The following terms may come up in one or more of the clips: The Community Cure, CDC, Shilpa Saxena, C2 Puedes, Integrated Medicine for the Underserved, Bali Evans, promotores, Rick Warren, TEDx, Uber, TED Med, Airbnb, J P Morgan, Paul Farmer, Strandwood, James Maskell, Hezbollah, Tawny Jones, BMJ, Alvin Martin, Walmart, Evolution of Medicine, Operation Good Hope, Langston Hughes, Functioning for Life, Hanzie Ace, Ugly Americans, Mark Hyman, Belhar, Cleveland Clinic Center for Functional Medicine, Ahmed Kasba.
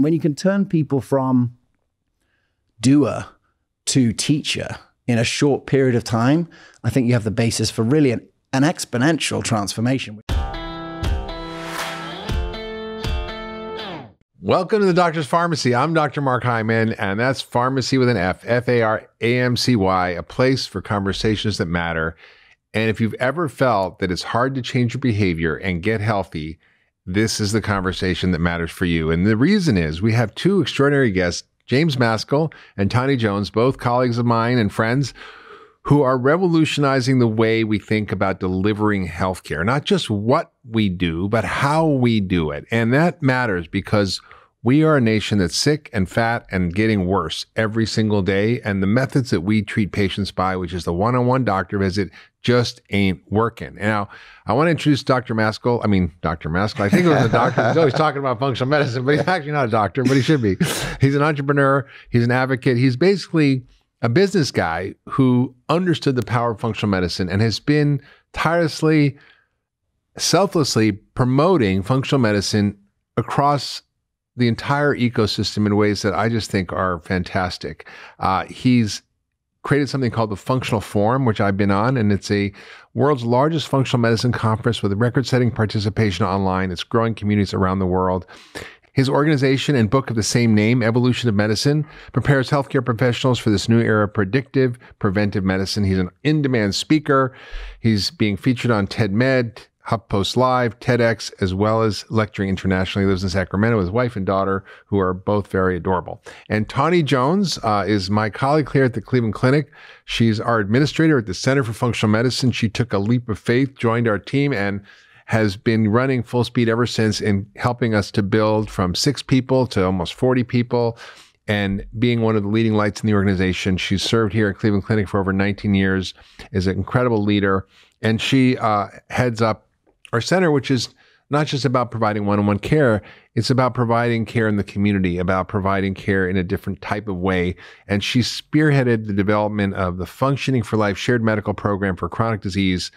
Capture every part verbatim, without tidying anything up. When you can turn people from doer to teacher in a short period of time, I think you have the basis for really an, an exponential transformation. Welcome to The Doctor's Farmacy. I'm Doctor Mark Hyman, and that's Pharmacy with an F, F A R A M C Y, a place for conversations that matter. And if you've ever felt that it's hard to change your behavior and get healthy, this is the conversation that matters for you. And the reason is we have two extraordinary guests, James Maskell and Tawny Jones, both colleagues of mine and friends, who are revolutionizing the way we think about delivering healthcare, not just what we do, but how we do it. And that matters because we are a nation that's sick and fat and getting worse every single day. And the methods that we treat patients by, which is the one-on-one doctor visit, just ain't working. Now, I want to introduce Doctor Maskell. I mean, Doctor Maskell. I think it was a doctor. He's always talking about functional medicine, but he's actually not a doctor, but he should be. He's an entrepreneur. He's an advocate. He's basically a business guy who understood the power of functional medicine and has been tirelessly, selflessly promoting functional medicine across the entire ecosystem in ways that I just think are fantastic. Uh, he's created something called the Functional Forum, which I've been on, and it's a world's largest functional medicine conference with record-setting participation online. It's growing communities around the world. His organization and book of the same name, Evolution of Medicine, prepares healthcare professionals for this new era of predictive, preventive medicine. He's an in-demand speaker. He's being featured on TED Med, HuffPost Live, TEDx, as well as lecturing internationally. He lives in Sacramento with his wife and daughter, who are both very adorable. And Tawny Jones uh, is my colleague here at the Cleveland Clinic. She's our administrator at the Center for Functional Medicine. She took a leap of faith, joined our team, and has been running full speed ever since in helping us to build from six people to almost forty people and being one of the leading lights in the organization. She's served here at Cleveland Clinic for over nineteen years, is an incredible leader, and she uh, heads up our center, which is not just about providing one-on-one care, it's about providing care in the community, about providing care in a different type of way. And she spearheaded the development of the Functioning for Life shared medical program for chronic disease.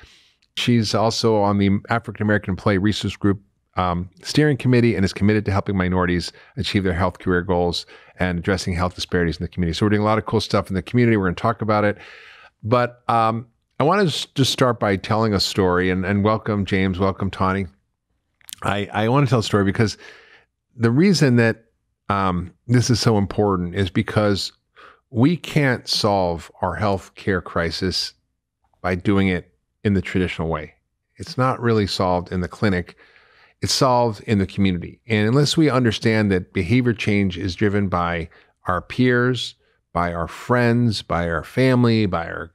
She's also on the African-American Employee Resource Group um, steering committee and is committed to helping minorities achieve their health career goals and addressing health disparities in the community. So we're doing a lot of cool stuff in the community. We're going to talk about it. But um, I want to just start by telling a story, and, and welcome, James, welcome, Tawny. I, I want to tell a story because the reason that um, this is so important is because we can't solve our healthcare crisis by doing it in the traditional way. It's not really solved in the clinic. It's solved in the community. And unless we understand that behavior change is driven by our peers, by our friends, by our family, by our,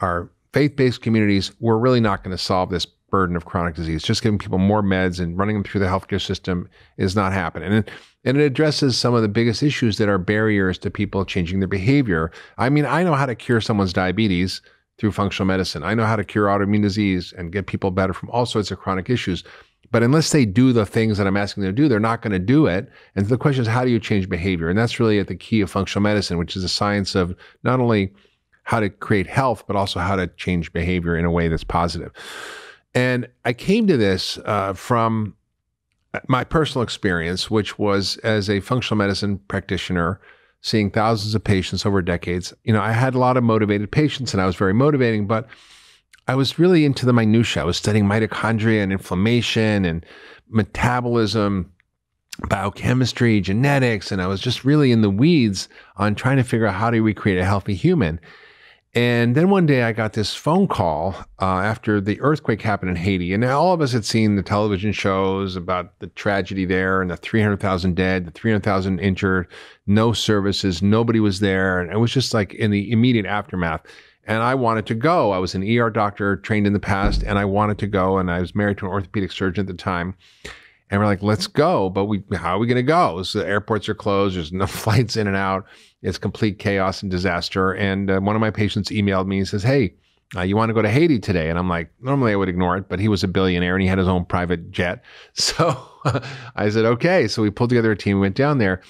our faith-based communities, we're really not going to solve this burden of chronic disease. Just giving people more meds and running them through the healthcare system is not happening. And it, and it addresses some of the biggest issues that are barriers to people changing their behavior. I mean, I know how to cure someone's diabetes through functional medicine. I know how to cure autoimmune disease and get people better from all sorts of chronic issues. But unless they do the things that I'm asking them to do, they're not going to do it. And the question is, how do you change behavior? And that's really at the key of functional medicine, which is the science of not only how to create health, but also how to change behavior in a way that's positive. And I came to this uh, from my personal experience, which was as a functional medicine practitioner, seeing thousands of patients over decades. You know, I had a lot of motivated patients and I was very motivating, but I was really into the minutiae. I was studying mitochondria and inflammation and metabolism, biochemistry, genetics, and I was just really in the weeds on trying to figure out how do we create a healthy human. And then one day I got this phone call uh, after the earthquake happened in Haiti. And now all of us had seen the television shows about the tragedy there and the three hundred thousand dead, the three hundred thousand injured, no services, nobody was there. And it was just like in the immediate aftermath. And I wanted to go. I was an E R doctor trained in the past and I wanted to go. And I was married to an orthopedic surgeon at the time. And we're like, let's go, but we, how are we gonna go? So the airports are closed, there's no flights in and out, it's complete chaos and disaster. And uh, one of my patients emailed me and says, hey, uh, you wanna go to Haiti today? And I'm like, normally I would ignore it, but he was a billionaire and he had his own private jet. So I said, okay. So we pulled together a team, we went down there.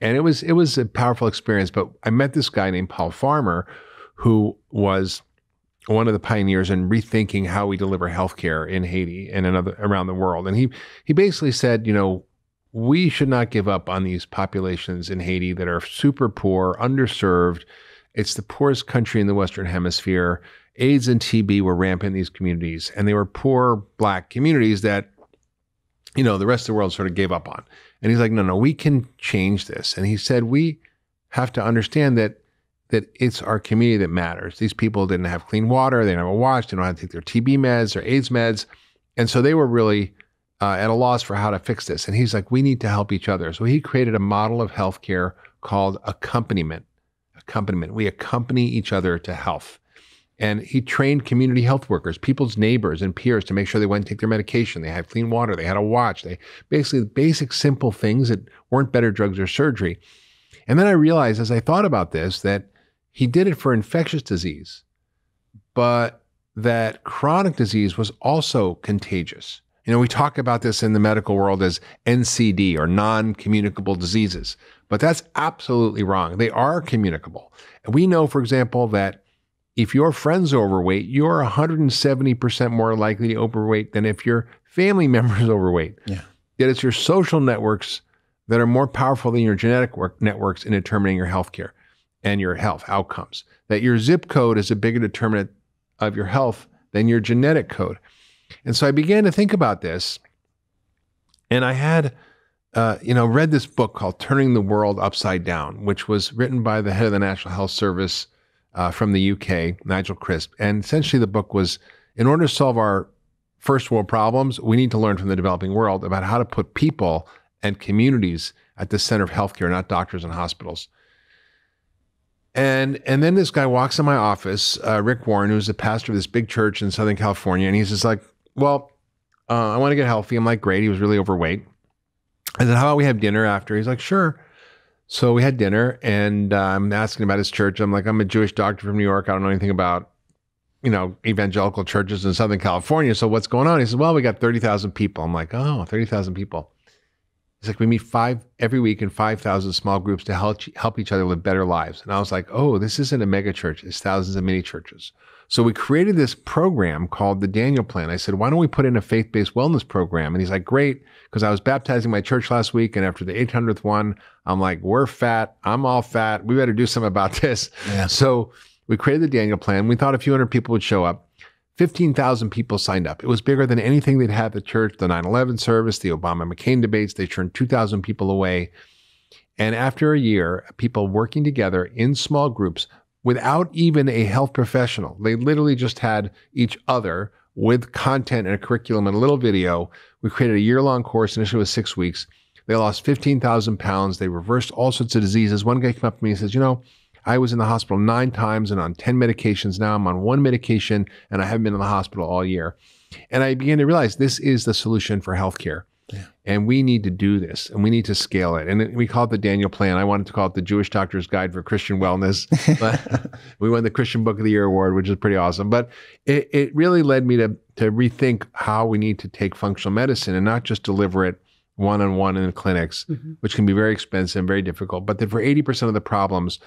And it was, it was a powerful experience, but I met this guy named Paul Farmer, who was one of the pioneers in rethinking how we deliver healthcare in Haiti and another around the world. And he, he basically said, you know, we should not give up on these populations in Haiti that are super poor, underserved. It's the poorest country in the Western Hemisphere. AIDS and T B were rampant in these communities, and they were poor Black communities that, you know, the rest of the world sort of gave up on. And he's like, no, no, we can change this. And he said, we have to understand that that it's our community that matters. These people didn't have clean water. They didn't have a wash. They don't have to take their T B meds or AIDS meds. And so they were really uh, at a loss for how to fix this. And he's like, we need to help each other. So he created a model of healthcare called accompaniment. Accompaniment. We accompany each other to health. And he trained community health workers, people's neighbors and peers, to make sure they went and take their medication. They had clean water. They had a watch. They basically basic, simple things that weren't better drugs or surgery. And then I realized as I thought about this that he did it for infectious disease, but that chronic disease was also contagious. You know, we talk about this in the medical world as N C D, or non-communicable diseases, but that's absolutely wrong. They are communicable. And we know, for example, that if your friend's overweight, you're one hundred seventy percent more likely to be overweight than if your family member's overweight. Yeah. Yet it's your social networks that are more powerful than your genetic work networks in determining your healthcare and your health outcomes. That your zip code is a bigger determinant of your health than your genetic code. And so I began to think about this, and I had uh, you know, read this book called Turning the World Upside Down, which was written by the head of the National Health Service Uh, from the U K, Nigel Crisp. And essentially the book was, in order to solve our first world problems, we need to learn from the developing world about how to put people and communities at the center of healthcare, not doctors and hospitals. And, and then this guy walks in my office, uh, Rick Warren, who's the pastor of this big church in Southern California. And he's just like, well, uh, I want to get healthy. I'm like, great. He was really overweight. I said, how about we have dinner after? He's like, sure. So we had dinner, and uh, I'm asking about his church. I'm like, I'm a Jewish doctor from New York. I don't know anything about, you know, evangelical churches in Southern California. So what's going on? He says, well, we got thirty thousand people. I'm like, oh, thirty thousand people. He's like, we meet five every week in five thousand small groups to help, help each other live better lives. And I was like, oh, this isn't a mega church. It's thousands of mini churches. So we created this program called the Daniel Plan. I said, why don't we put in a faith-based wellness program? And he's like, great, because I was baptizing my church last week, and after the eight hundredth one, I'm like, we're fat. I'm all fat. We better do something about this. Yeah. So we created the Daniel Plan. We thought a few hundred people would show up. fifteen thousand people signed up. It was bigger than anything they'd had at the church, the nine eleven service, the Obama-McCain debates. They turned two thousand people away. And after a year, people working together in small groups without even a health professional. They literally just had each other with content and a curriculum and a little video. We created a year-long course. Initially it was six weeks. They lost fifteen thousand pounds. They reversed all sorts of diseases. One guy came up to me and says, you know, I was in the hospital nine times and on ten medications. Now I'm on one medication and I haven't been in the hospital all year. And I began to realize this is the solution for healthcare. Yeah. And we need to do this, and we need to scale it. And we call it the Daniel Plan. I wanted to call it the Jewish Doctor's Guide for Christian Wellness. We won the Christian Book of the Year Award, which is pretty awesome. But it, it really led me to, to rethink how we need to take functional medicine and not just deliver it one-on-one in the clinics, mm-hmm. which can be very expensive and very difficult. But that for eighty percent of the problems,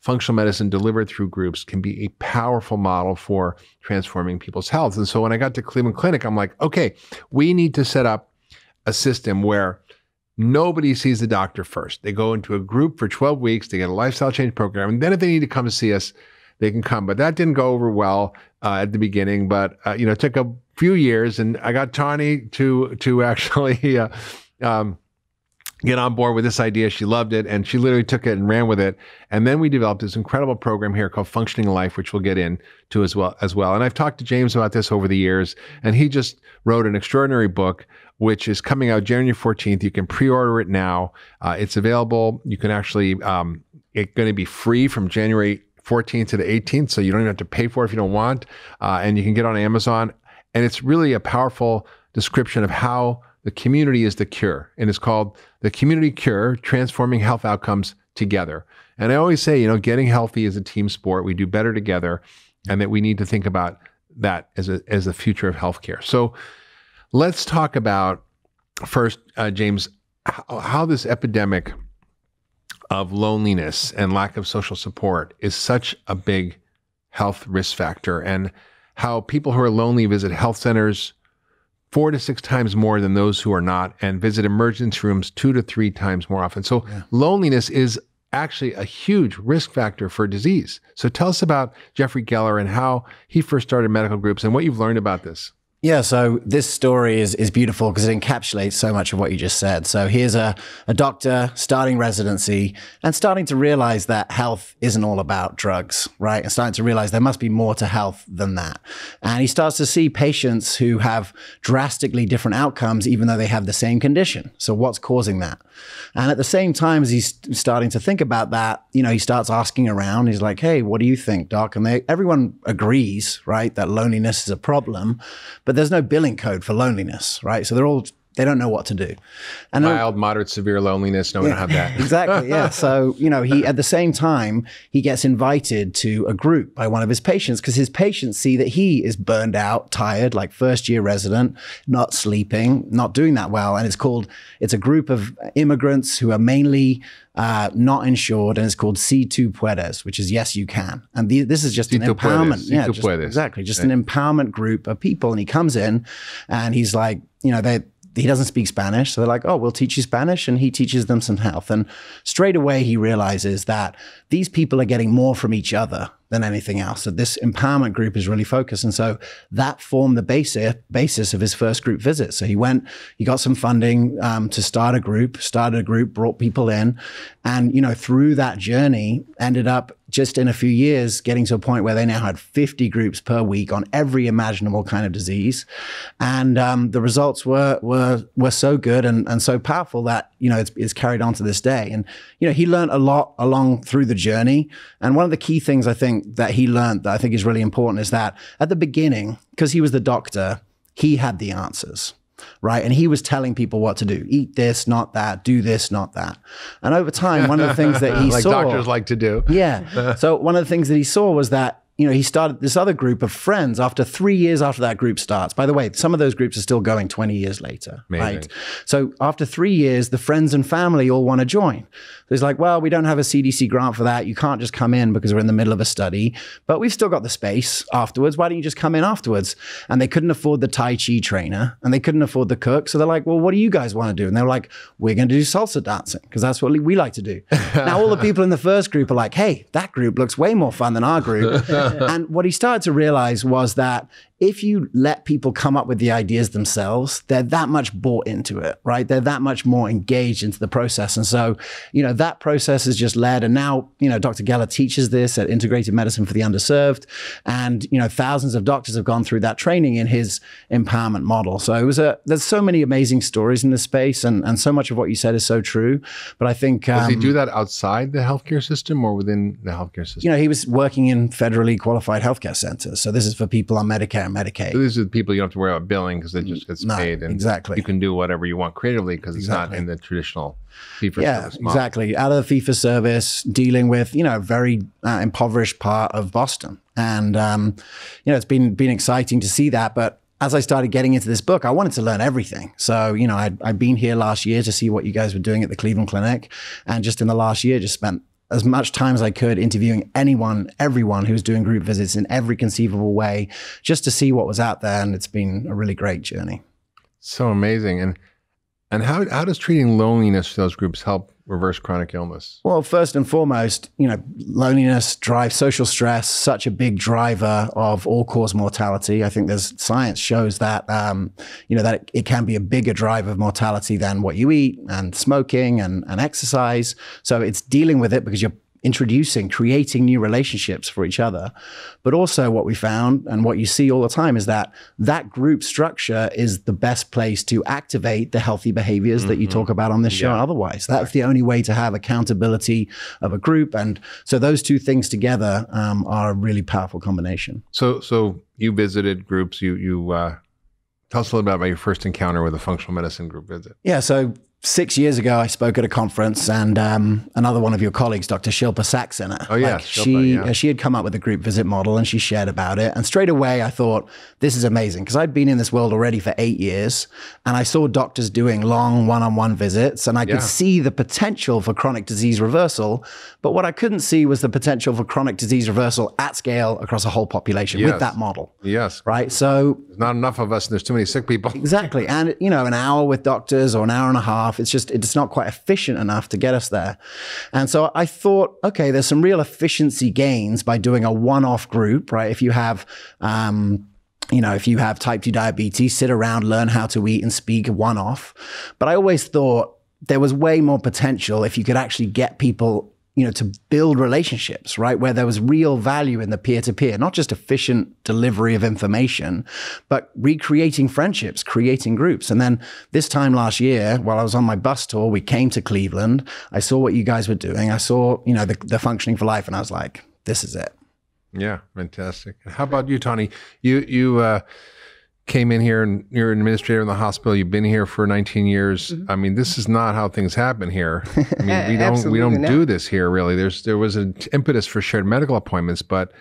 functional medicine delivered through groups can be a powerful model for transforming people's health. And so when I got to Cleveland Clinic, I'm like, okay, we need to set up a system where nobody sees the doctor first. They go into a group for twelve weeks, they get a lifestyle change program, and then if they need to come to see us, they can come. But that didn't go over well uh, at the beginning, but uh, you know, it took a few years, and I got Tawny to, to actually uh, um, get on board with this idea. She loved it, and she literally took it and ran with it. And then we developed this incredible program here called Functioning Life, which we'll get into as well. as well. And I've talked to James about this over the years, and he just wrote an extraordinary book, which is coming out January fourteenth. You can pre-order it now. Uh, it's available. You can actually, um, it's going to be free from January fourteenth to the eighteenth, so you don't even have to pay for it if you don't want. Uh, and you can get it on Amazon. And it's really a powerful description of how the community is the cure, and it's called The Community Cure, Transforming Health Outcomes Together. And I always say, you know, getting healthy is a team sport. We do better together, and that we need to think about that as a, as the future of healthcare. So let's talk about first, uh, James, how, how this epidemic of loneliness and lack of social support is such a big health risk factor, and how people who are lonely visit health centers four to six times more than those who are not, and visit emergency rooms two to three times more often. So yeah. loneliness is actually a huge risk factor for disease. So tell us about Jeffrey Geller and how he first started medical groups and what you've learned about this. Yeah, so this story is, is beautiful because it encapsulates so much of what you just said. So here's a, a doctor starting residency and starting to realize that health isn't all about drugs, right? And starting to realize there must be more to health than that. And he starts to see patients who have drastically different outcomes, even though they have the same condition. So what's causing that? And at the same time as he's starting to think about that, you know, he starts asking around. He's like, hey, what do you think, doc? And they, everyone agrees, right, that loneliness is a problem. But there's no billing code for loneliness, right? So they're all, they don't know what to do. And mild, all, moderate, severe loneliness, no, yeah, we don't have that. Exactly, yeah. So, you know, he, at the same time, he gets invited to a group by one of his patients because his patients see that he is burned out, tired, like first year resident, not sleeping, not doing that well. And it's called, it's a group of immigrants who are mainly Uh, not insured, and it's called C two Puedes, which is yes, you can. And the, this is just C two an empowerment. Puedes. Yeah, just, exactly. Just right. an empowerment group of people. And he comes in and he's like, you know, they, he doesn't speak Spanish. So they're like, oh, we'll teach you Spanish. And he teaches them some health. And straight away, he realizes that these people are getting more from each other than anything else. So this empowerment group is really focused. And so that formed the basis, basis of his first group visit. So he went, he got some funding um, to start a group, started a group, brought people in. And, you know, through that journey, ended up just in a few years getting to a point where they now had fifty groups per week on every imaginable kind of disease. And um, the results were were were so good and, and so powerful that, you know, it's, it's carried on to this day. And, you know, he learned a lot along through the journey. And one of the key things I think that he learned that I think is really important is that at the beginning, because he was the doctor, he had the answers, right? And he was telling people what to do. Eat this, not that, do this, not that. And over time, one of the things that he like saw- Like doctors like to do. Yeah. So one of the things that he saw was that, you know, he started this other group of friends after three years after that group starts. By the way, some of those groups are still going twenty years later, amazing, right? So after three years, the friends and family all want to join. So it's like, well, we don't have a C D C grant for that. You can't just come in because we're in the middle of a study, but we've still got the space afterwards. Why don't you just come in afterwards? And they couldn't afford the Tai Chi trainer and they couldn't afford the cook. So they're like, well, what do you guys want to do? And they're like, we're going to do salsa dancing because that's what we like to do. Now, all the people in the first group are like, hey, that group looks way more fun than our group. And what he started to realize was that if you let people come up with the ideas themselves, they're that much bought into it, right? They're that much more engaged into the process. And so, you know, that process has just led. And now, you know, Doctor Geller teaches this at Integrated Medicine for the Underserved. And, you know, thousands of doctors have gone through that training in his empowerment model. So it was a, there's so many amazing stories in this space. And, and so much of what you said is so true. But I think- um, Does he do that outside the healthcare system or within the healthcare system? You know, he was working in federally qualified healthcare centers. So this is for people on Medicare. Medicaid. So these are the people you don't have to worry about billing because they just gets no, paid, and exactly, you can do whatever you want creatively because it's exactly. not in the traditional fee-for-service yeah, model. Exactly. Out of the fee-for-service, dealing with, you know, a very uh, impoverished part of Boston, and um, you know, it's been been exciting to see that, but. As I started getting into this book, I wanted to learn everything. So, you know, I'd, I'd been here last year to see what you guys were doing at the Cleveland Clinic. And just in the last year, just spent as much time as I could interviewing anyone, everyone who was doing group visits in every conceivable way, just to see what was out there. And it's been a really great journey. So amazing. And and how, how does treating loneliness for those groups help reverse chronic illness? Well, first and foremost, you know, loneliness drives social stress, such a big driver of all-cause mortality. I think there's science shows that, um, you know, that it, it can be a bigger driver of mortality than what you eat and smoking and, and exercise. So it's dealing with it because you're introducing, creating new relationships for each other. But also what we found and what you see all the time is that that group structure is the best place to activate the healthy behaviors mm-hmm. that you talk about on this show. Yeah. Otherwise, that's the only way to have accountability of a group. And so those two things together um, are a really powerful combination. So so you visited groups, you, you uh, tell us a little bit about your first encounter with a functional medicine group visit. Yeah, so six years ago, I spoke at a conference, and um, another one of your colleagues, Doctor Shilpa Saxena. Oh yeah, like Shilpa, she yeah. she had come up with a group visit model, and she shared about it. And straight away, I thought, this is amazing, because I'd been in this world already for eight years, and I saw doctors doing long one-on-one visits, and I yeah. could see the potential for chronic disease reversal. But what I couldn't see was the potential for chronic disease reversal at scale across a whole population yes. with that model. Yes, right. So there's not enough of us, and there's too many sick people. Exactly, and you know, an hour with doctors or an hour and a half. It's just, it's not quite efficient enough to get us there. And so I thought, okay, there's some real efficiency gains by doing a one-off group, right? If you have, um, you know, if you have type two diabetes, sit around, learn how to eat and speak one-off. But I always thought there was way more potential if you could actually get people, you know, to build relationships, right? Where there was real value in the peer-to-peer, not just efficient delivery of information, but recreating friendships, creating groups. And then this time last year, while I was on my bus tour, we came to Cleveland. I saw what you guys were doing. I saw, you know, the, the Functioning for Life, and I was like, this is it. Yeah, fantastic. How about you, Tawny? You, you uh, came in here and you're an administrator in the hospital. You've been here for nineteen years. Mm-hmm. I mean, this is not how things happen here. I mean, we don't we don't not. do this here really. There's there was an impetus for shared medical appointments, but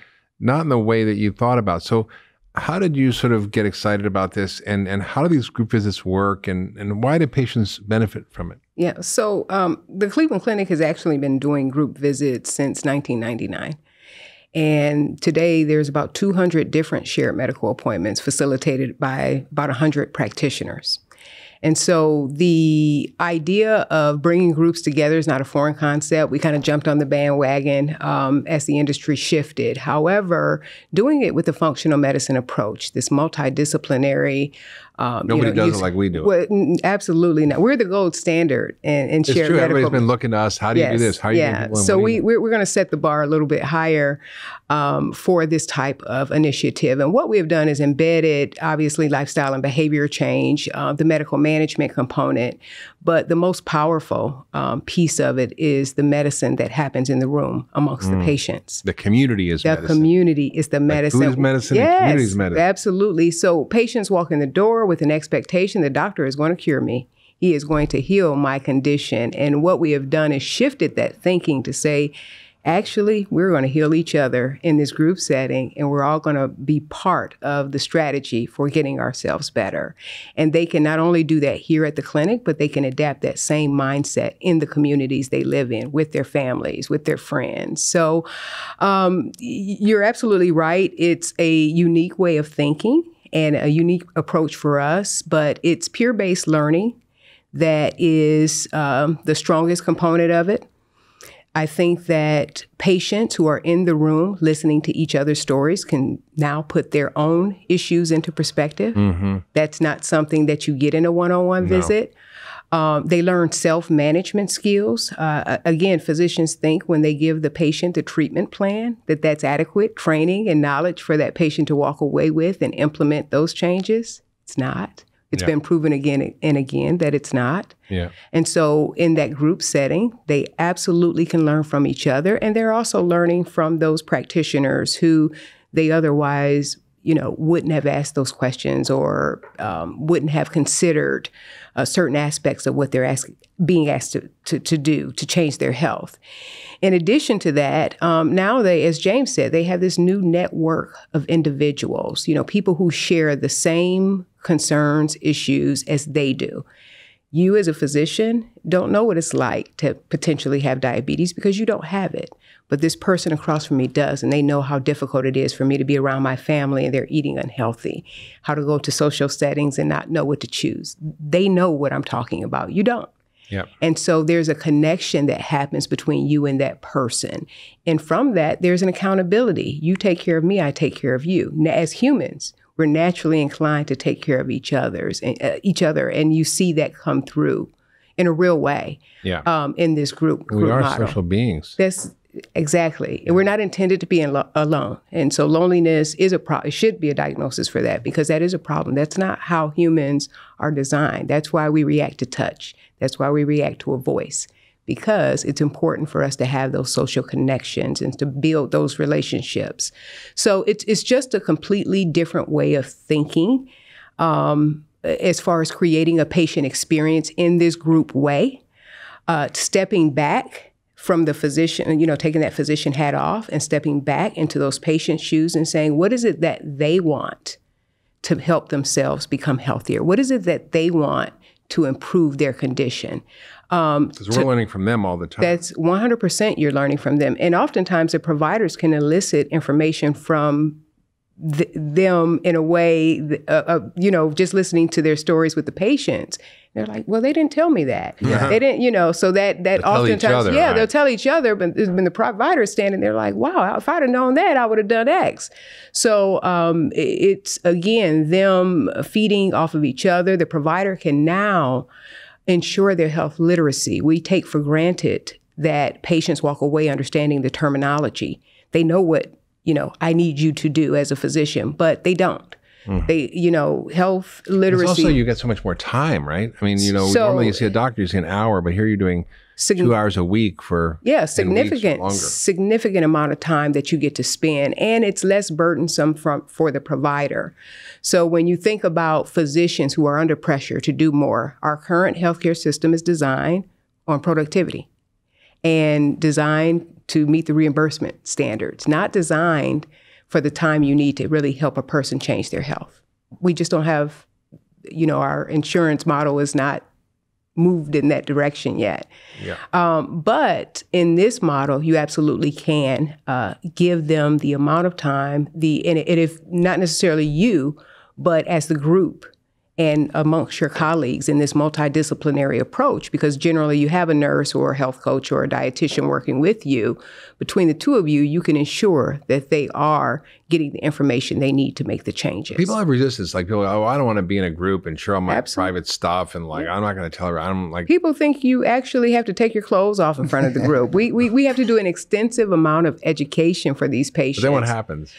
not in the way that you thought about. So, how did you sort of get excited about this, and and how do these group visits work, and and why do patients benefit from it? Yeah. So, um, the Cleveland Clinic has actually been doing group visits since nineteen ninety-nine. And today there's about two hundred different shared medical appointments facilitated by about one hundred practitioners. And so the idea of bringing groups together is not a foreign concept. We kind of jumped on the bandwagon um, as the industry shifted. However, doing it with the functional medicine approach, this multidisciplinary Um, Nobody you know, does it like we do it. Well, absolutely not. We're the gold standard in, in shared medical. It's true. Everybody's been looking to us. How do yes. you do this? How do yeah. you do So we, we're, we're going to set the bar a little bit higher um, for this type of initiative. And what we've done is embedded, obviously, lifestyle and behavior change, uh, the medical management component. But the most powerful um, piece of it is the medicine that happens in the room amongst mm. the patients. The community is the medicine. The community is the medicine. Like food is medicine yes, and community is medicine. Absolutely. So patients walk in the door with an expectation, the doctor is going to cure me. He is going to heal my condition. And what we have done is shifted that thinking to say, actually, we're going to heal each other in this group setting, and we're all going to be part of the strategy for getting ourselves better. And they can not only do that here at the clinic, but they can adapt that same mindset in the communities they live in, with their families, with their friends. So um, you're absolutely right. It's a unique way of thinking and a unique approach for us, but it's peer-based learning that is um, the strongest component of it. I think that patients who are in the room listening to each other's stories can now put their own issues into perspective. Mm-hmm. That's not something that you get in a one-on-one no. visit. Um, they learn self-management skills. Uh, again, physicians think when they give the patient the treatment plan that that's adequate training and knowledge for that patient to walk away with and implement those changes. It's not. It's yeah. been proven again and again that it's not. Yeah. And so in that group setting, they absolutely can learn from each other. And they're also learning from those practitioners who they otherwise you know, wouldn't have asked those questions or um, wouldn't have considered uh, certain aspects of what they're ask being asked to, to, to do to change their health. In addition to that, um, nowadays, as James said, they have this new network of individuals, you know, people who share the same concerns, issues as they do. You as a physician don't know what it's like to potentially have diabetes because you don't have it. But this person across from me does, and they know how difficult it is for me to be around my family and they're eating unhealthy, how to go to social settings and not know what to choose. They know what I'm talking about. You don't. Yep. And so there's a connection that happens between you and that person. And from that, there's an accountability. You take care of me, I take care of you. Now, as humans, we're naturally inclined to take care of each other's, uh, each other, and you see that come through in a real way yeah. um, in this group, group We are model. Social beings. That's Exactly. And we're not intended to be in lo alone. And so loneliness is a problem. It should be a diagnosis for that because that is a problem. That's not how humans are designed. That's why we react to touch. That's why we react to a voice, because it's important for us to have those social connections and to build those relationships. So it's, it's just a completely different way of thinking. Um, as far as creating a patient experience in this group way, uh, stepping back from the physician, you know, taking that physician hat off and stepping back into those patient's shoes and saying, what is it that they want to help themselves become healthier? What is it that they want to improve their condition? Because um, we're learning from them all the time. That's one hundred percent you're learning from them. And oftentimes the providers can elicit information from th them in a way, uh, uh, you know, just listening to their stories with the patients. They're like, well, they didn't tell me that. Yeah. They didn't, you know, so that that they'll oftentimes, other, yeah, right. they'll tell each other, but when the provider is standing there like, wow, if I'd have known that, I would have done X. So um, it's, again, them feeding off of each other. The provider can now ensure their health literacy. We take for granted that patients walk away understanding the terminology. They know what, you know, I need you to do as a physician, but they don't. Mm. They, you know, health literacy. It's also, you get so much more time, right? I mean, you know, so, normally you see a doctor, you see an hour, but here you're doing two hours a week for yeah, significant, significant amount of time that you get to spend, and it's less burdensome from for the provider. So when you think about physicians who are under pressure to do more, our current healthcare system is designed on productivity and designed to meet the reimbursement standards, not designed for the time you need to really help a person change their health. We just don't have, you know, our insurance model is not moved in that direction yet. Yeah. Um, but in this model, you absolutely can uh, give them the amount of time, the and if not necessarily you, but as the group and amongst your colleagues in this multidisciplinary approach, because generally you have a nurse or a health coach or a dietitian working with you. Between the two of you, you can ensure that they are getting the information they need to make the changes. People have resistance, like, people, oh, I don't want to be in a group and share all my Absolutely. private stuff, and like, I'm not going to tell her. I'm like, people think you actually have to take your clothes off in front of the group. we, we we have to do an extensive amount of education for these patients. But then what happens?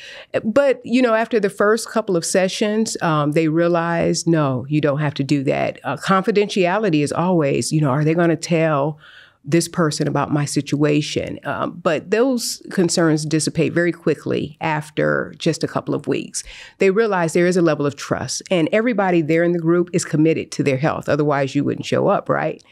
But you know, after the first couple of sessions, um, they realize, no. No, you don't have to do that. Uh, confidentiality is always, you know, are they going to tell this person about my situation? Um, but those concerns dissipate very quickly after just a couple of weeks. They realize there is a level of trust, and everybody there in the group is committed to their health. Otherwise, you wouldn't show up, right?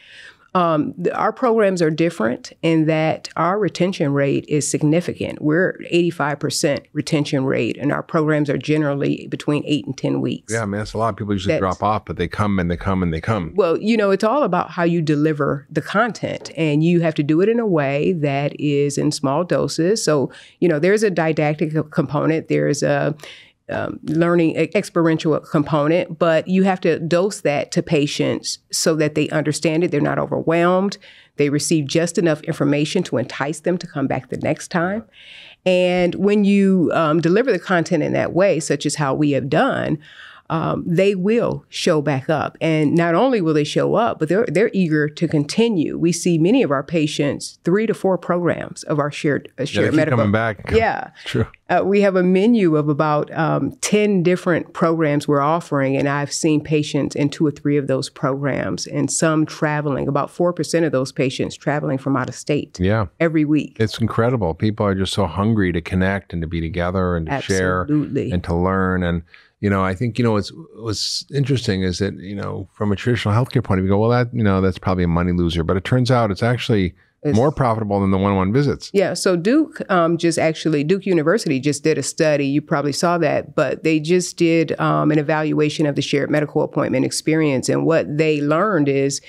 Um, our programs are different in that our retention rate is significant. We're eighty-five percent retention rate, and our programs are generally between eight and ten weeks. Yeah, I mean, that's a lot. Of people usually that's, drop off, but they come and they come and they come. Well, you know, it's all about how you deliver the content, and you have to do it in a way that is in small doses. So, you know, there's a didactic component. There's a Um, learning experiential component, but you have to dose that to patients so that they understand it. They're not overwhelmed. They receive just enough information to entice them to come back the next time. And when you um, deliver the content in that way, such as how we have done, um, they will show back up. And not only will they show up, but they're, they're eager to continue. We see many of our patients, three to four programs of our shared, uh, shared yeah, if medical. You're coming back. Yeah. True. Uh, we have a menu of about um, ten different programs we're offering, and I've seen patients in two or three of those programs, and some traveling, about four percent of those patients traveling from out of state yeah. every week. It's incredible. People are just so hungry to connect and to be together and to Absolutely. share and to learn. And, you know, I think, you know, what's, what's interesting is that, you know, from a traditional healthcare point of view, we go, well, that, you know, that's probably a money loser. But it turns out it's actually It's, more profitable than the one-on-one visits. Yeah. So Duke um, just actually, Duke University just did a study. You probably saw that, but they just did um, an evaluation of the shared medical appointment experience. And what they learned is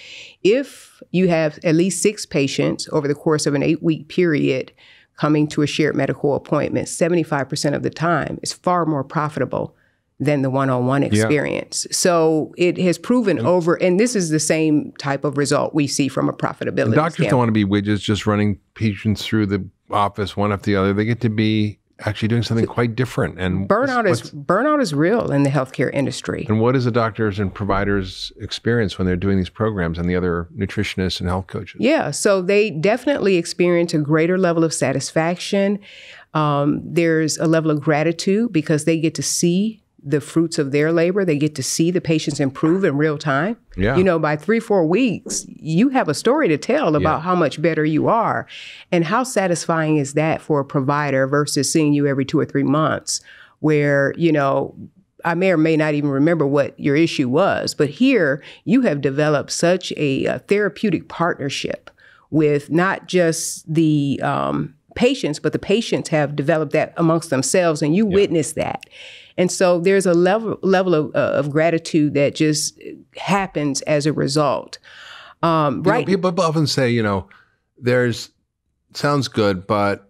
if you have at least six patients over the course of an eight-week period coming to a shared medical appointment, seventy-five percent of the time is far more profitable than the one-on-one experience. Yeah. So it has proven and over, and this is the same type of result we see from a profitability Doctors standpoint. Don't want to be widgets just running patients through the office one after the other. They get to be actually doing something quite different. And burnout is burnout is real in the healthcare industry. And what is the doctors and providers experience when they're doing these programs and the other nutritionists and health coaches? Yeah, so they definitely experience a greater level of satisfaction. Um, there's a level of gratitude because they get to see the fruits of their labor. They get to see the patients improve in real time. Yeah. You know, by three, four weeks, you have a story to tell about yeah. how much better you are. And how satisfying is that for a provider versus seeing you every two or three months where, you know, I may or may not even remember what your issue was, but here you have developed such a, a therapeutic partnership with not just the um, patients, but the patients have developed that amongst themselves, and you yeah. witness that. And so there's a level level of, uh, of gratitude that just happens as a result. Um, right? You know, people often say, you know, there's sounds good, but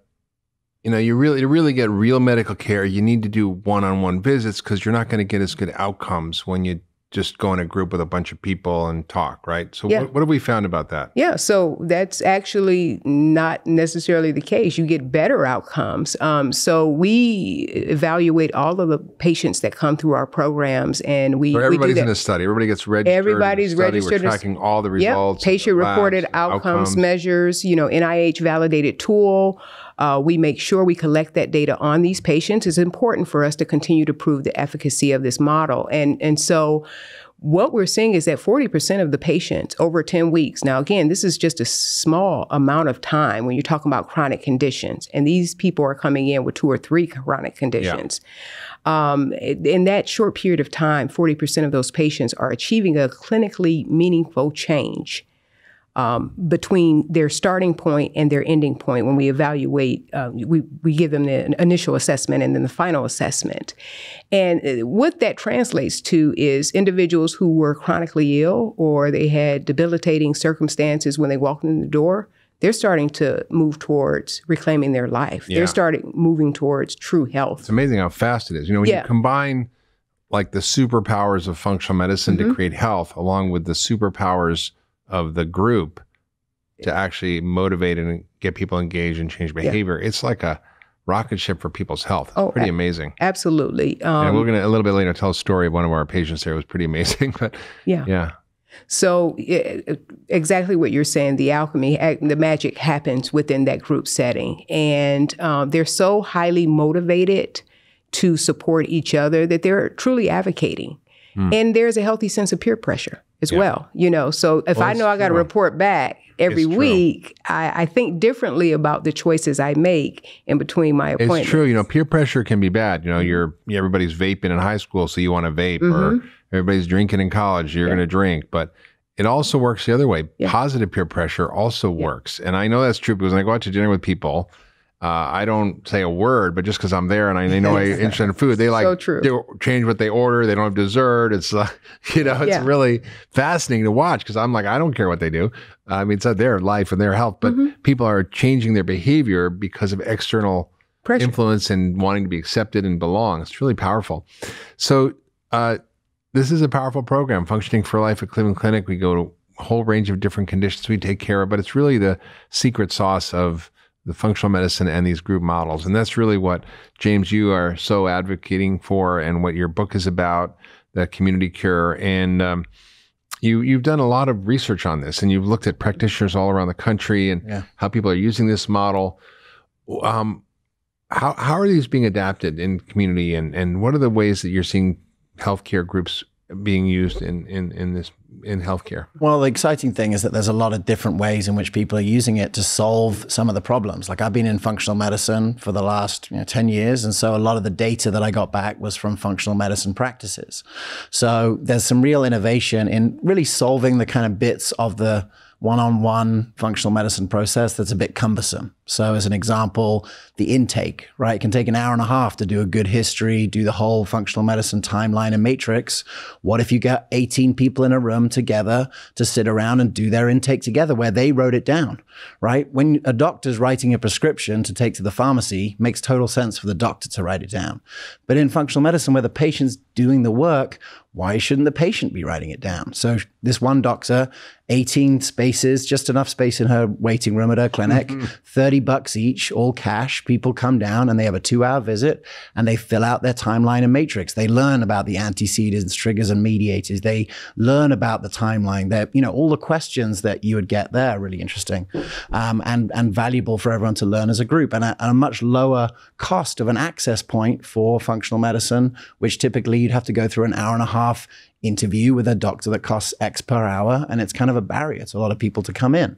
you know, you really to really get real medical care, you need to do one-on-one visits because you're not going to get as good outcomes when you just go in a group with a bunch of people and talk, right? So yeah. what, what have we found about that? Yeah, so that's actually not necessarily the case. You get better outcomes. Um, so we evaluate all of the patients that come through our programs, and we, so everybody's we do that. in a study. Everybody gets registered. Everybody's in a study. registered. We're tracking all the results. Yep. Patient-reported outcomes, outcomes measures, you know, N I H-validated tool. Uh, we make sure we collect that data on these patients. It's important for us to continue to prove the efficacy of this model. And, and so what we're seeing is that forty percent of the patients over ten weeks, now again, this is just a small amount of time when you're talking about chronic conditions, and these people are coming in with two or three chronic conditions. Yeah. Um, in that short period of time, forty percent of those patients are achieving a clinically meaningful change Um, between their starting point and their ending point when we evaluate, uh, we, we give them the initial assessment and then the final assessment. And what that translates to is individuals who were chronically ill or they had debilitating circumstances when they walked in the door, they're starting to move towards reclaiming their life. Yeah. They're starting moving towards true health. It's amazing how fast it is. You know, when yeah. you combine like the superpowers of functional medicine mm-hmm. to create health along with the superpowers of the group to actually motivate and get people engaged and change behavior. Yeah. It's like a rocket ship for people's health. It's oh, pretty amazing. Absolutely. Um, and we're going to, a little bit later, tell a story of one of our patients there. It was pretty amazing, but yeah. yeah. So it, exactly what you're saying, the alchemy, the magic happens within that group setting. And um, they're so highly motivated to support each other that they're truly advocating. Mm. And there's a healthy sense of peer pressure as yeah. well, you know. So if well, I know I got to report back every it's week, I, I think differently about the choices I make in between my appointments. It's true. You know, peer pressure can be bad. You know, you're everybody's vaping in high school, so you want to vape. Mm-hmm. Or everybody's drinking in college, you're yeah. going to drink. But it also works the other way. Yeah. Positive peer pressure also yeah. works. And I know that's true because when I go out to dinner with people, Uh, I don't say a word, but just because I'm there and I they know I'm interested in food, they like so true. Do, change what they order. They don't have dessert. It's uh, you know, it's yeah. really fascinating to watch because I'm like, I don't care what they do. I mean, it's not their life and their health, but mm-hmm. people are changing their behavior because of external pressure. Influence and wanting to be accepted and belong. It's really powerful. So uh, this is a powerful program, Functioning for Life at Cleveland Clinic. We go to a whole range of different conditions we take care of, but it's really the secret sauce of the functional medicine and these group models. And that's really what, James, you are so advocating for and what your book is about, The Community Cure. And um, you, you've done a lot of research on this and you've looked at practitioners all around the country and yeah. how people are using this model. Um, how, how are these being adapted in community, and, and what are the ways that you're seeing healthcare groups being used in, in, in this in healthcare? Well, the exciting thing is that there's a lot of different ways in which people are using it to solve some of the problems. Like I've been in functional medicine for the last you know, ten years. And so a lot of the data that I got back was from functional medicine practices. So there's some real innovation in really solving the kind of bits of the one-on-one functional medicine process that's a bit cumbersome. So as an example, the intake, right? It can take an hour and a half to do a good history, do the whole functional medicine timeline and matrix. What if you got eighteen people in a room together to sit around and do their intake together where they wrote it down, right? When a doctor's writing a prescription to take to the pharmacy, makes total sense for the doctor to write it down. But in functional medicine where the patient's doing the work, why shouldn't the patient be writing it down? So this one doctor, eighteen spaces, just enough space in her waiting room at her clinic, mm-hmm. thirty bucks each, all cash. People come down and they have a two hour visit and they fill out their timeline and matrix. They learn about the antecedents, triggers and mediators. They learn about the timeline. They're, you know, all the questions that you would get there are really interesting um, and, and valuable for everyone to learn as a group, and a, and a much lower cost of an access point for functional medicine, which typically you'd have to go through an hour and a half interview with a doctor that costs X per hour, and it's kind of a barrier to a lot of people to come in.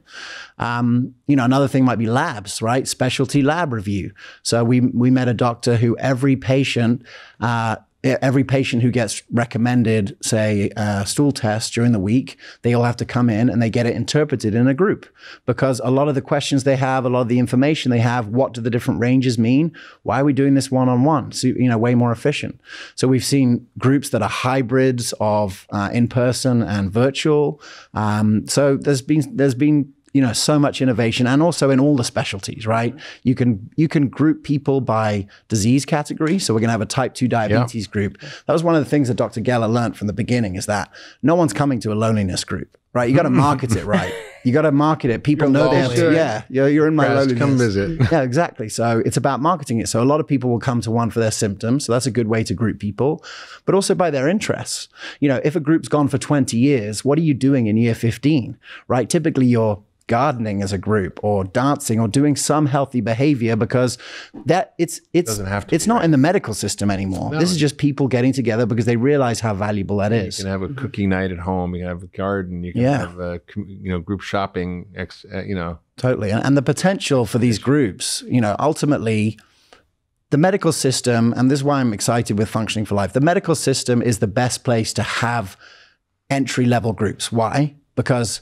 Um, you know, another thing might be labs, right? Specialty lab review. So we we met a doctor who every patient uh, every patient who gets recommended, say, a stool test during the week, they all have to come in and they get it interpreted in a group, because a lot of the questions they have, a lot of the information they have, what do the different ranges mean? Why are we doing this one-on-one? So, you know, way more efficient. So we've seen groups that are hybrids of uh, in-person and virtual. Um, so there's been, there's been, you know, so much innovation, and also in all the specialties, right? You can you can group people by disease category. So we're gonna have a type two diabetes yeah. group. That was one of the things that Doctor Geller learned from the beginning, is that no one's coming to a loneliness group, right? You gotta market it right. You gotta market it. People you're know they have to, yeah, you're, you're in my Christ, loneliness. Come visit. Yeah, exactly. So it's about marketing it. So a lot of people will come to one for their symptoms. So that's a good way to group people, but also by their interests. You know, if a group's gone for twenty years, what are you doing in year fifteen, right? Typically you're gardening as a group, or dancing, or doing some healthy behavior, because that it's it's Doesn't have to it's not right. in the medical system anymore. No. This is just people getting together because they realize how valuable that is. You can have a cookie night at home. You can have a garden. You can yeah. have a, you know, group shopping. Ex, you know, totally. And, and the potential for these groups, you know, ultimately. The medical system, and this is why I'm excited with Functioning for Life. The medical system is the best place to have entry level groups. Why? Because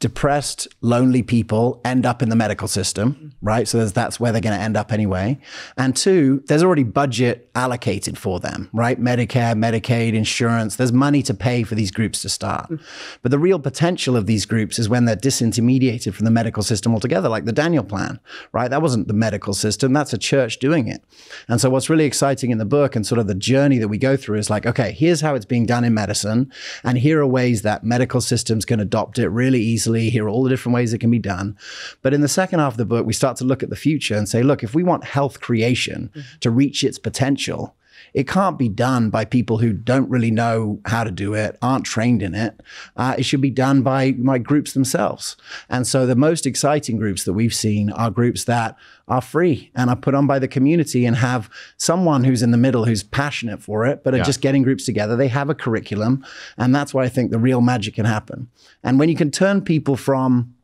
depressed, lonely people end up in the medical system, right? So there's, that's where they're going to end up anyway. And two, there's already budget allocated for them, right? Medicare, Medicaid, insurance, there's money to pay for these groups to start. But the real potential of these groups is when they're disintermediated from the medical system altogether, like the Daniel Plan, right? That wasn't the medical system, that's a church doing it. And so what's really exciting in the book, and sort of the journey that we go through, is like, okay, here's how it's being done in medicine, and here are ways that medical systems can adopt it really easily. Here are all the different ways it can be done. But in the second half of the book, we start to look at the future and say, look, if we want health creation to reach its potential, it can't be done by people who don't really know how to do it, aren't trained in it. Uh, it should be done by, by groups themselves. And so the most exciting groups that we've seen are groups that are free and are put on by the community and have someone who's in the middle, who's passionate for it, but are yeah. just getting groups together. They have a curriculum. And that's why I think the real magic can happen. And when you can turn people from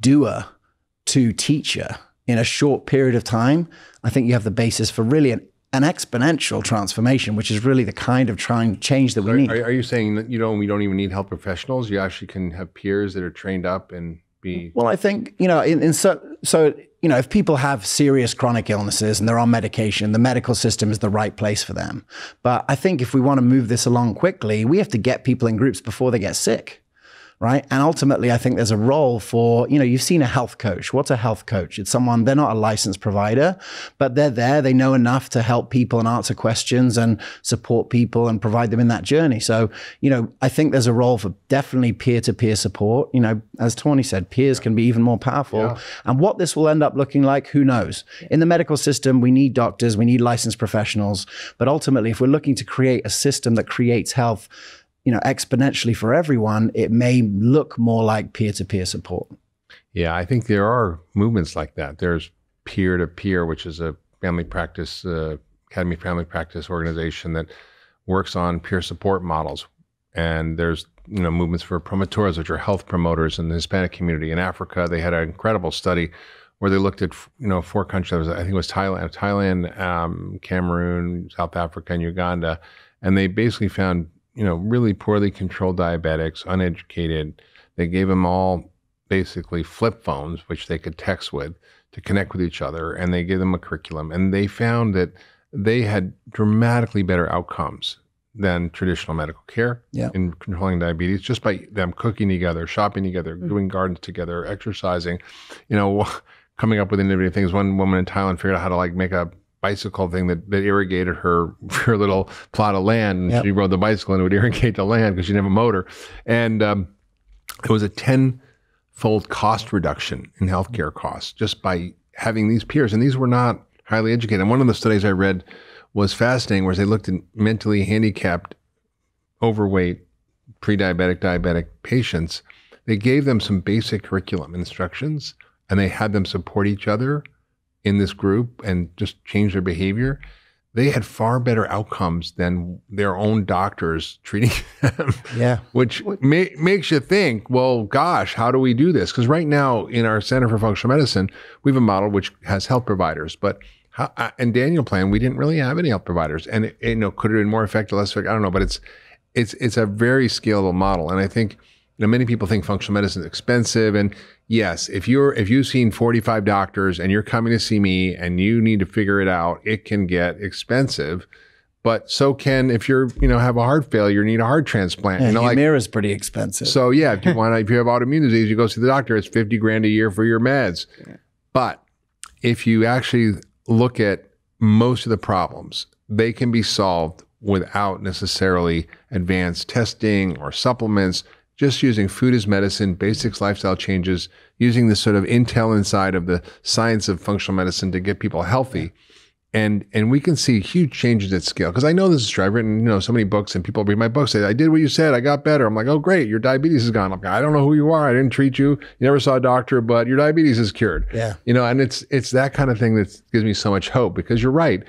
doer to teacher in a short period of time, I think you have the basis for really an an exponential transformation, which is really the kind of trying change that we need. Are, are you saying that you don't, we don't even need health professionals? You actually can have peers that are trained up and be... Well, I think, you know, in, in so, so, you know, if people have serious chronic illnesses and they're on medication, the medical system is the right place for them. But I think if we want to move this along quickly, we have to get people in groups before they get sick. Right. And ultimately, I think there's a role for, you know, you've seen a health coach. What's a health coach? It's someone, they're not a licensed provider, but they're there. They know enough to help people and answer questions and support people and provide them in that journey. So, you know, I think there's a role for definitely peer-to-peer support. You know, as Tawny said, peers can be even more powerful. Yeah. And what this will end up looking like, who knows? In the medical system, we need doctors, we need licensed professionals. But ultimately, if we're looking to create a system that creates health, you know, exponentially for everyone, it may look more like peer-to-peer support. Yeah, I think there are movements like that. There's peer-to-peer, which is a family practice, uh, academy family practice organization that works on peer support models. And there's, you know, movements for promotores, which are health promoters in the Hispanic community. In Africa, they had an incredible study where they looked at, you know, four countries. I think it was Thailand, Thailand, um, Cameroon, South Africa, and Uganda. And they basically found, you know, really poorly controlled diabetics, uneducated. They gave them all basically flip phones, which they could text with to connect with each other. And they gave them a curriculum. And they found that they had dramatically better outcomes than traditional medical care yeah. in controlling diabetes, just by them cooking together, shopping together, mm-hmm. doing gardens together, exercising, you know, coming up with innovative things. One woman in Thailand figured out how to like make a bicycle thing that, that irrigated her, her little plot of land. And yep. she rode the bicycle and it would irrigate the land because she didn't have a motor. And um, it was a tenfold cost reduction in healthcare costs just by having these peers. And these were not highly educated. And one of the studies I read was fascinating, where they looked at mentally handicapped, overweight, pre-diabetic, diabetic patients. They gave them some basic curriculum instructions and they had them support each other in this group and just change their behavior. They had far better outcomes than their own doctors treating them. Yeah. Which ma makes you think, well, gosh, how do we do this? Because right now in our Center for Functional Medicine, we have a model which has health providers, but How, uh, and Daniel Plan, we didn't really have any health providers, and it, it, you know, could it have been more effective, less effective? I don't know, but it's it's it's a very scalable model, and I think you know many people think functional medicine is expensive. And yes, if you're if you've seen forty-five doctors and you're coming to see me and you need to figure it out, it can get expensive. But so can if you're you know have a heart failure, need a heart transplant. Yeah, you know, Humira like, is pretty expensive. So yeah, if you want, if you have autoimmune disease, you go see the doctor. It's fifty grand a year for your meds. Yeah. But if you actually look at most of the problems, they can be solved without necessarily advanced testing or supplements, just using food as medicine, basics, lifestyle changes, using this sort of intel inside of the science of functional medicine to get people healthy. And and we can see huge changes at scale. Because I know this is true. I've written you know so many books, and people read my books, say, I did what you said, I got better. I'm like, oh great, your diabetes is gone. I'm like, I don't know who you are, I didn't treat you, you never saw a doctor, but your diabetes is cured. Yeah. You know, and it's it's that kind of thing that gives me so much hope, because you're right.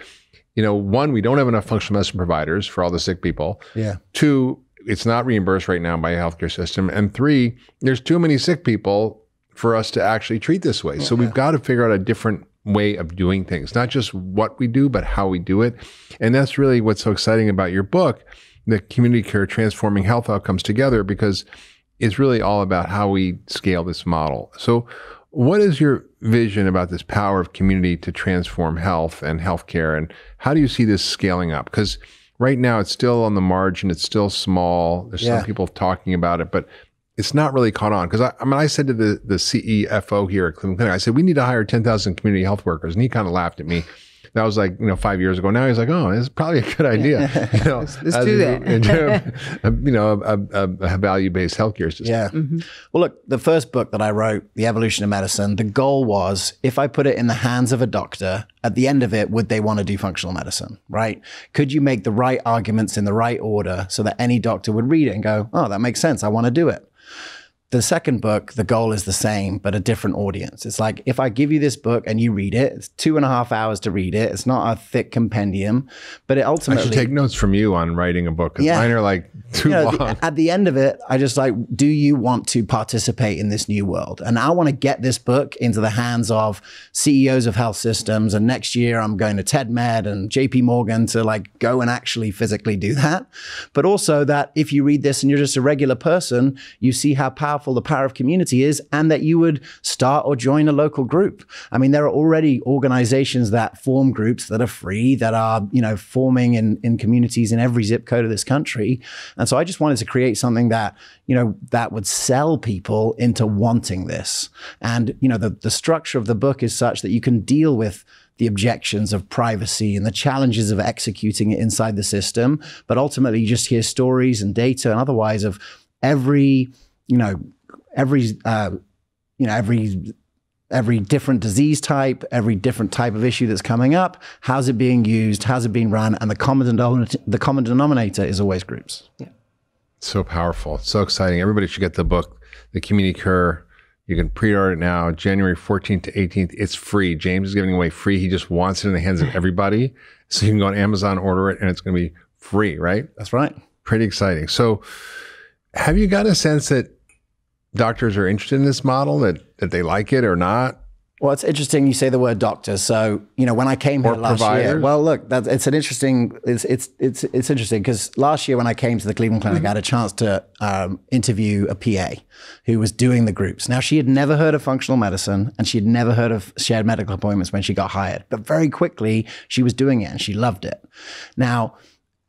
You know, one, we don't have enough functional medicine providers for all the sick people. Yeah. Two, it's not reimbursed right now by a healthcare system. And three, there's too many sick people for us to actually treat this way. So yeah. we've got to figure out a different way of doing things, not just what we do, but how we do it. And that's really what's so exciting about your book, The Community Cure, Transforming Health Outcomes Together, because it's really all about how we scale this model. So what is your vision about this power of community to transform health and healthcare? And how do you see this scaling up? Because right now it's still on the margin, it's still small. There's yeah. some people talking about it, but it's not really caught on. Because I, I mean, I said to the, the C E F O here at Cleveland Clinic, I said, we need to hire ten thousand community health workers. And he kind of laughed at me. That was like, you know, five years ago. Now he's like, oh, this is probably a good idea. You know, let's let's do that. In, in term, you know, a, a, a value-based healthcare system. Yeah. Mm-hmm. Well, look, the first book that I wrote, The Evolution of Medicine, the goal was, if I put it in the hands of a doctor, at the end of it, would they want to do functional medicine, right? Could you make the right arguments in the right order so that any doctor would read it and go, oh, that makes sense, I want to do it. The second book, the goal is the same, but a different audience. It's like, if I give you this book and you read it, it's two and a half hours to read it. It's not a thick compendium, but it ultimately- I should take notes from you on writing a book, because yeah. mine are like too you know, long. The, at the end of it, I just like, do you want to participate in this new world? And I want to get this book into the hands of C E Os of health systems. And next year I'm going to TED Med and J P Morgan to like go and actually physically do that. But also that if you read this and you're just a regular person, you see how powerful the power of community is, and that you would start or join a local group. I mean, there are already organizations that form groups that are free, that are, you know, forming in, in communities in every zip code of this country. And so I just wanted to create something that, you know, that would sell people into wanting this. And, you know, the, the structure of the book is such that you can deal with the objections of privacy and the challenges of executing it inside the system. But ultimately, you just hear stories and data and otherwise of every you know, every, uh, you know, every, every different disease type, every different type of issue that's coming up, how's it being used, how's it being run, and the common, the common denominator is always groups. Yeah. So powerful, so exciting. Everybody should get the book, The Community Cure. You can pre-order it now, January fourteenth to eighteenth. It's free. James is giving away free. He just wants it in the hands of everybody. So you can go on Amazon, order it, and it's gonna be free, right? That's right. Pretty exciting. So have you got a sense that doctors are interested in this model, that, that they like it or not? Well, it's interesting you say the word doctor. So, you know, when I came here last year, well, look, that's, it's an interesting, it's it's it's, it's interesting because last year when I came to the Cleveland Clinic, I had a chance to um, interview a P A who was doing the groups. Now, she had never heard of functional medicine and she had never heard of shared medical appointments when she got hired, but very quickly she was doing it and she loved it. Now,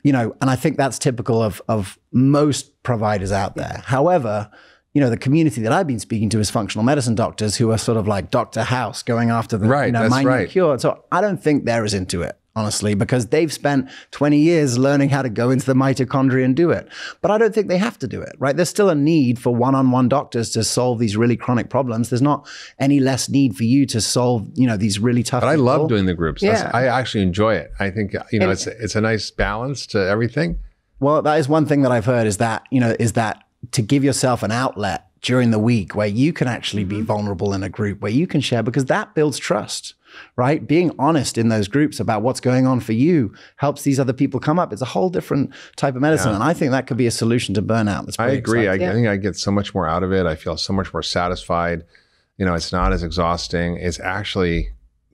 you know, and I think that's typical of, of most providers out there. However, you know, the community that I've been speaking to is functional medicine doctors who are sort of like Doctor House going after the right, you know, my new right. cure. So I don't think they're as into it, honestly, because they've spent twenty years learning how to go into the mitochondria and do it. But I don't think they have to do it, right? There's still a need for one-on-one doctors to solve these really chronic problems. There's not any less need for you to solve, you know, these really tough But people. I love doing the groups. Yeah. That's, I actually enjoy it. I think, you know, and, it's, it's a nice balance to everything. Well, that is one thing that I've heard is that, you know, is that to give yourself an outlet during the week where you can actually be vulnerable in a group, where you can share, because that builds trust, right? Being honest in those groups about what's going on for you helps these other people come up. It's a whole different type of medicine. Yeah. And I think that could be a solution to burnout. That's I agree. I, yeah. I think I get so much more out of it. I feel so much more satisfied. You know, it's not as exhausting. It's actually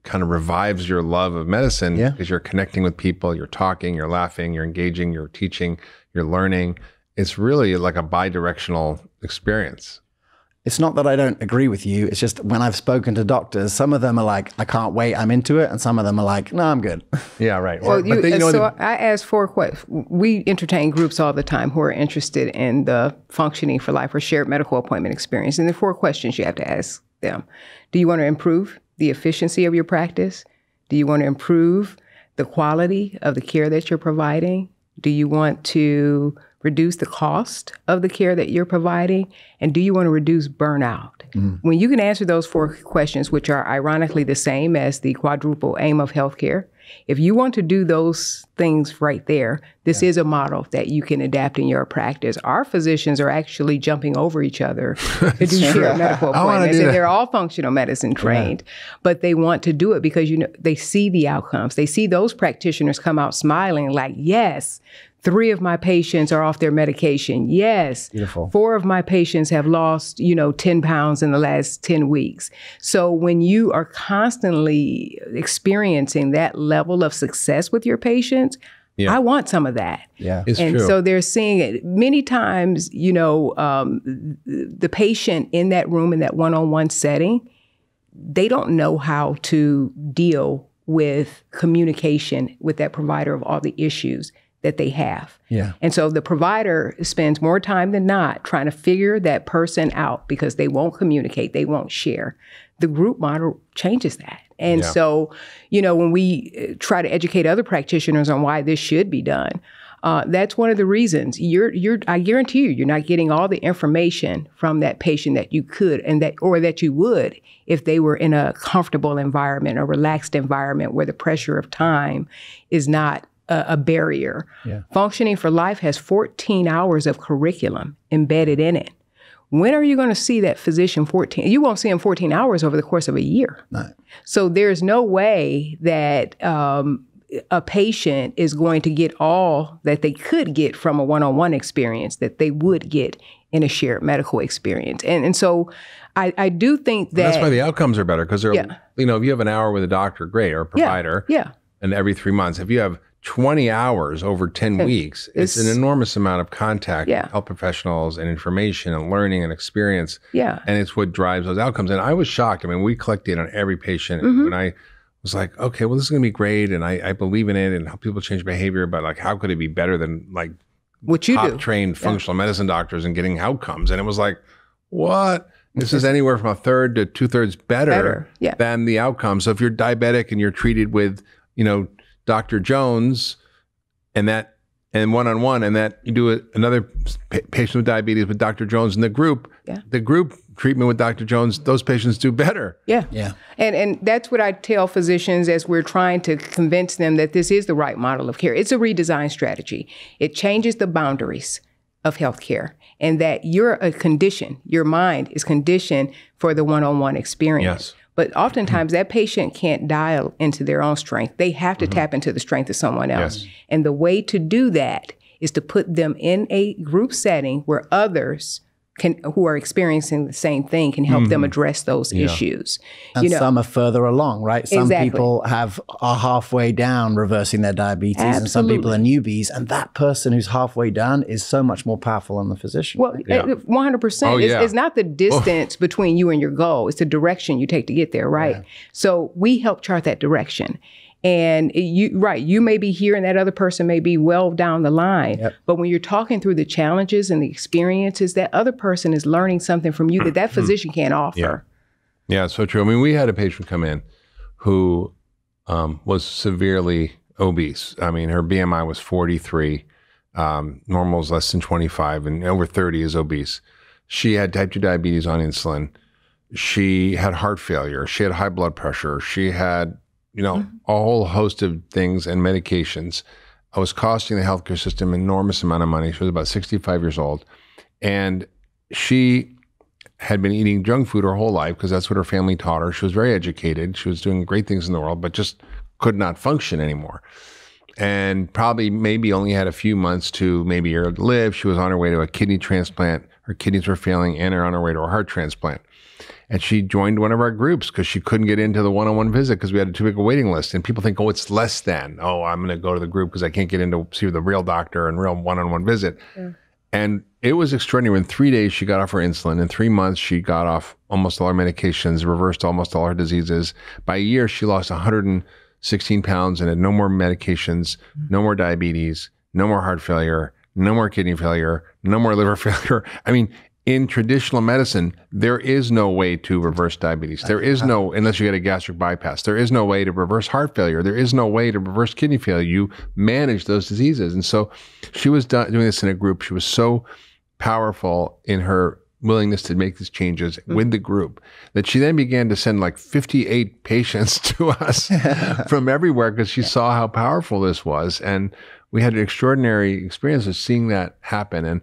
kind of revives your love of medicine, because yeah. you're connecting with people, you're talking, you're laughing, you're engaging, you're teaching, you're learning. It's really like a bi-directional experience. It's not that I don't agree with you. It's just when I've spoken to doctors, some of them are like, I can't wait, I'm into it. And some of them are like, no, I'm good. Yeah, right. Well, so you, but they, you know, so the, I asked for what we entertain groups all the time who are interested in the Functioning for Life or shared medical appointment experience. And there are four questions you have to ask them. Do you want to improve the efficiency of your practice? Do you want to improve the quality of the care that you're providing? Do you want to reduce the cost of the care that you're providing? And do you want to reduce burnout? Mm. When you can answer those four questions, which are ironically the same as the quadruple aim of healthcare, if you want to do those things right there, this yeah. is a model that you can adapt in your practice. Our physicians are actually jumping over each other to do shared medical appointments. And they're all functional medicine trained, yeah. but they want to do it because, you know, they see the outcomes. They see those practitioners come out smiling like, yes, three of my patients are off their medication. Yes. Beautiful. Four of my patients have lost, you know, ten pounds in the last ten weeks. So when you are constantly experiencing that level of success with your patients, yeah. I want some of that. Yeah, it's and true. So they're seeing it many times, you know, um, the patient in that room, in that one-on-one setting, they don't know how to deal with communication with that provider of all the issues that they have. Yeah. And so the provider spends more time than not trying to figure that person out because they won't communicate, they won't share. The group model changes that. And yeah. so, you know, when we try to educate other practitioners on why this should be done, uh, that's one of the reasons. You're, you're, I guarantee you, you're not getting all the information from that patient that you could and that, or that you would if they were in a comfortable environment, a relaxed environment where the pressure of time is not a barrier. Yeah. Functioning for Life has fourteen hours of curriculum embedded in it. When are you going to see that physician fourteen? You won't see him fourteen hours over the course of a year. No. So there's no way that um, a patient is going to get all that they could get from a one-on-one experience that they would get in a shared medical experience. And and so I, I do think that... And that's why the outcomes are better, because they're, yeah. you know, if you have an hour with a doctor, great, or a provider, yeah. yeah. and every three months, if you have twenty hours over ten weeks, it's, it's an enormous amount of contact yeah. with health professionals and information and learning and experience. Yeah. And it's what drives those outcomes. And I was shocked. I mean, we collect data on every patient. Mm-hmm. And I was like, okay, well, this is going to be great. And I, I believe in it and help people change behavior. But like, how could it be better than like what you do, trained yeah. functional medicine doctors and getting outcomes? And it was like, what? This is anywhere from a third to two thirds better, better. Yeah. than the outcome. So if you're diabetic and you're treated with, you know, Doctor Jones and that and one-on-one and that you do a, another pa patient with diabetes with Doctor Jones and the group, yeah. the group treatment with Doctor Jones, those patients do better. Yeah. yeah. And and that's what I tell physicians as we're trying to convince them that this is the right model of care. It's a redesign strategy. It changes the boundaries of healthcare, and that you're a condition, your mind is conditioned for the one-on-one experience. Yes. But oftentimes that patient can't dial into their own strength. They have to mm-hmm. tap into the strength of someone else. Yes. And the way to do that is to put them in a group setting where others can, who are experiencing the same thing, can help mm-hmm. them address those yeah. issues. And you know, some are further along, right? Some exactly. people have are halfway down reversing their diabetes, Absolutely. and some people are newbies. And that person who's halfway down is so much more powerful than the physician. Well, right? yeah. one hundred percent. Oh, yeah. it's, it's not the distance oh. between you and your goal. It's the direction you take to get there, right? Yeah. So we help chart that direction. And you, right, you may be here and that other person may be well down the line. Yep. But when you're talking through the challenges and the experiences, that other person is learning something from you that that physician can't offer. Yeah. yeah, so true. I mean, we had a patient come in who um, was severely obese. I mean, her B M I was forty-three. Um, normal is less than twenty-five, and over thirty is obese. She had type two diabetes on insulin. She had heart failure. She had high blood pressure. She had... you know, mm-hmm. a whole host of things and medications. I was costing the healthcare system an enormous amount of money. She was about sixty-five years old. And she had been eating junk food her whole life because that's what her family taught her. She was very educated. She was doing great things in the world, but just could not function anymore. And probably maybe only had a few months to maybe a year to live. She was on her way to a kidney transplant. Her kidneys were failing and are on her way to a heart transplant. and she joined one of our groups because she couldn't get into the one-on-one visit because we had a too big a waiting list. And people think, oh, it's less than. Oh, I'm going to go to the group because I can't get in to see the real doctor and real one-on-one visit. Yeah. And it was extraordinary. In three days, she got off her insulin. In three months, she got off almost all her medications, reversed almost all her diseases. By a year, she lost one hundred sixteen pounds and had no more medications, no more diabetes, no more heart failure, no more kidney failure, no more liver failure. I mean, in traditional medicine, there is no way to reverse diabetes. There is no, unless you get a gastric bypass, there is no way to reverse heart failure. There is no way to reverse kidney failure. You manage those diseases. And so she was doing this in a group. She was so powerful in her willingness to make these changes mm-hmm. with the group that she then began to send like fifty-eight patients to us from everywhere because she yeah. saw how powerful this was. And we had an extraordinary experience of seeing that happen. And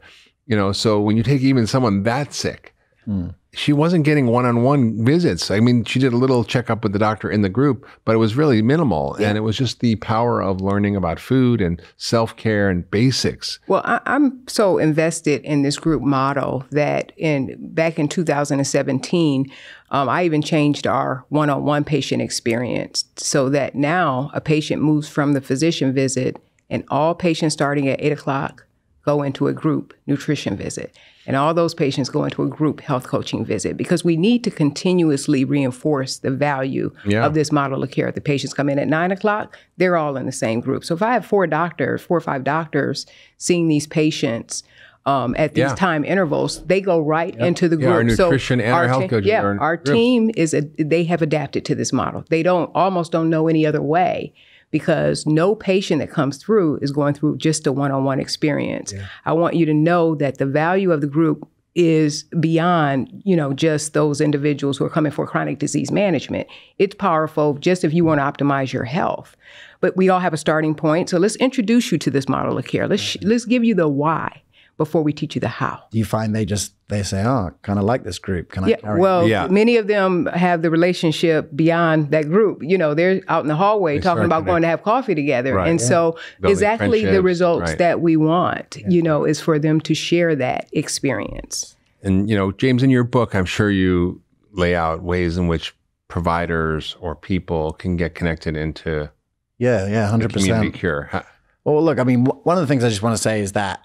you know, so when you take even someone that sick, mm. she wasn't getting one-on-one visits. I mean, she did a little checkup with the doctor in the group, but it was really minimal. Yeah. And it was just the power of learning about food and self-care and basics. Well, I, I'm so invested in this group model that in back in two thousand seventeen, um, I even changed our one-on-one patient experience so that now a patient moves from the physician visit and all patients starting at eight o'clock go into a group nutrition visit. And all those patients go into a group health coaching visit because we need to continuously reinforce the value yeah. of this model of care. If the patients come in at nine o'clock, they're all in the same group. So if I have four doctors, four or five doctors seeing these patients um, at these yeah. time intervals, they go right yep. into the group. Yeah, our nutrition so and our, our health te- coaches. Yeah, are in our groups. Team, is a, they have adapted to this model. They don't almost don't know any other way, because no patient that comes through is going through just a one-on-one experience. Yeah. I want you to know that the value of the group is beyond, you know, just those individuals who are coming for chronic disease management. It's powerful just if you want to optimize your health. But we all have a starting point. So let's introduce you to this model of care. Let's mm-hmm. let's give you the why before we teach you the how. Do you find they just, they say, oh, kind of like this group, can I yeah, carry well, yeah. many of them have the relationship beyond that group. You know, they're out in the hallway they talking about connect. going to have coffee together. Right. And yeah. so Building exactly the results right. that we want, yeah. you know, is for them to share that experience. And, you know, James, in your book, I'm sure you lay out ways in which providers or people can get connected into yeah, yeah, one hundred percent. The community cure. Huh? Well, look, I mean, w- one of the things I just want to say is that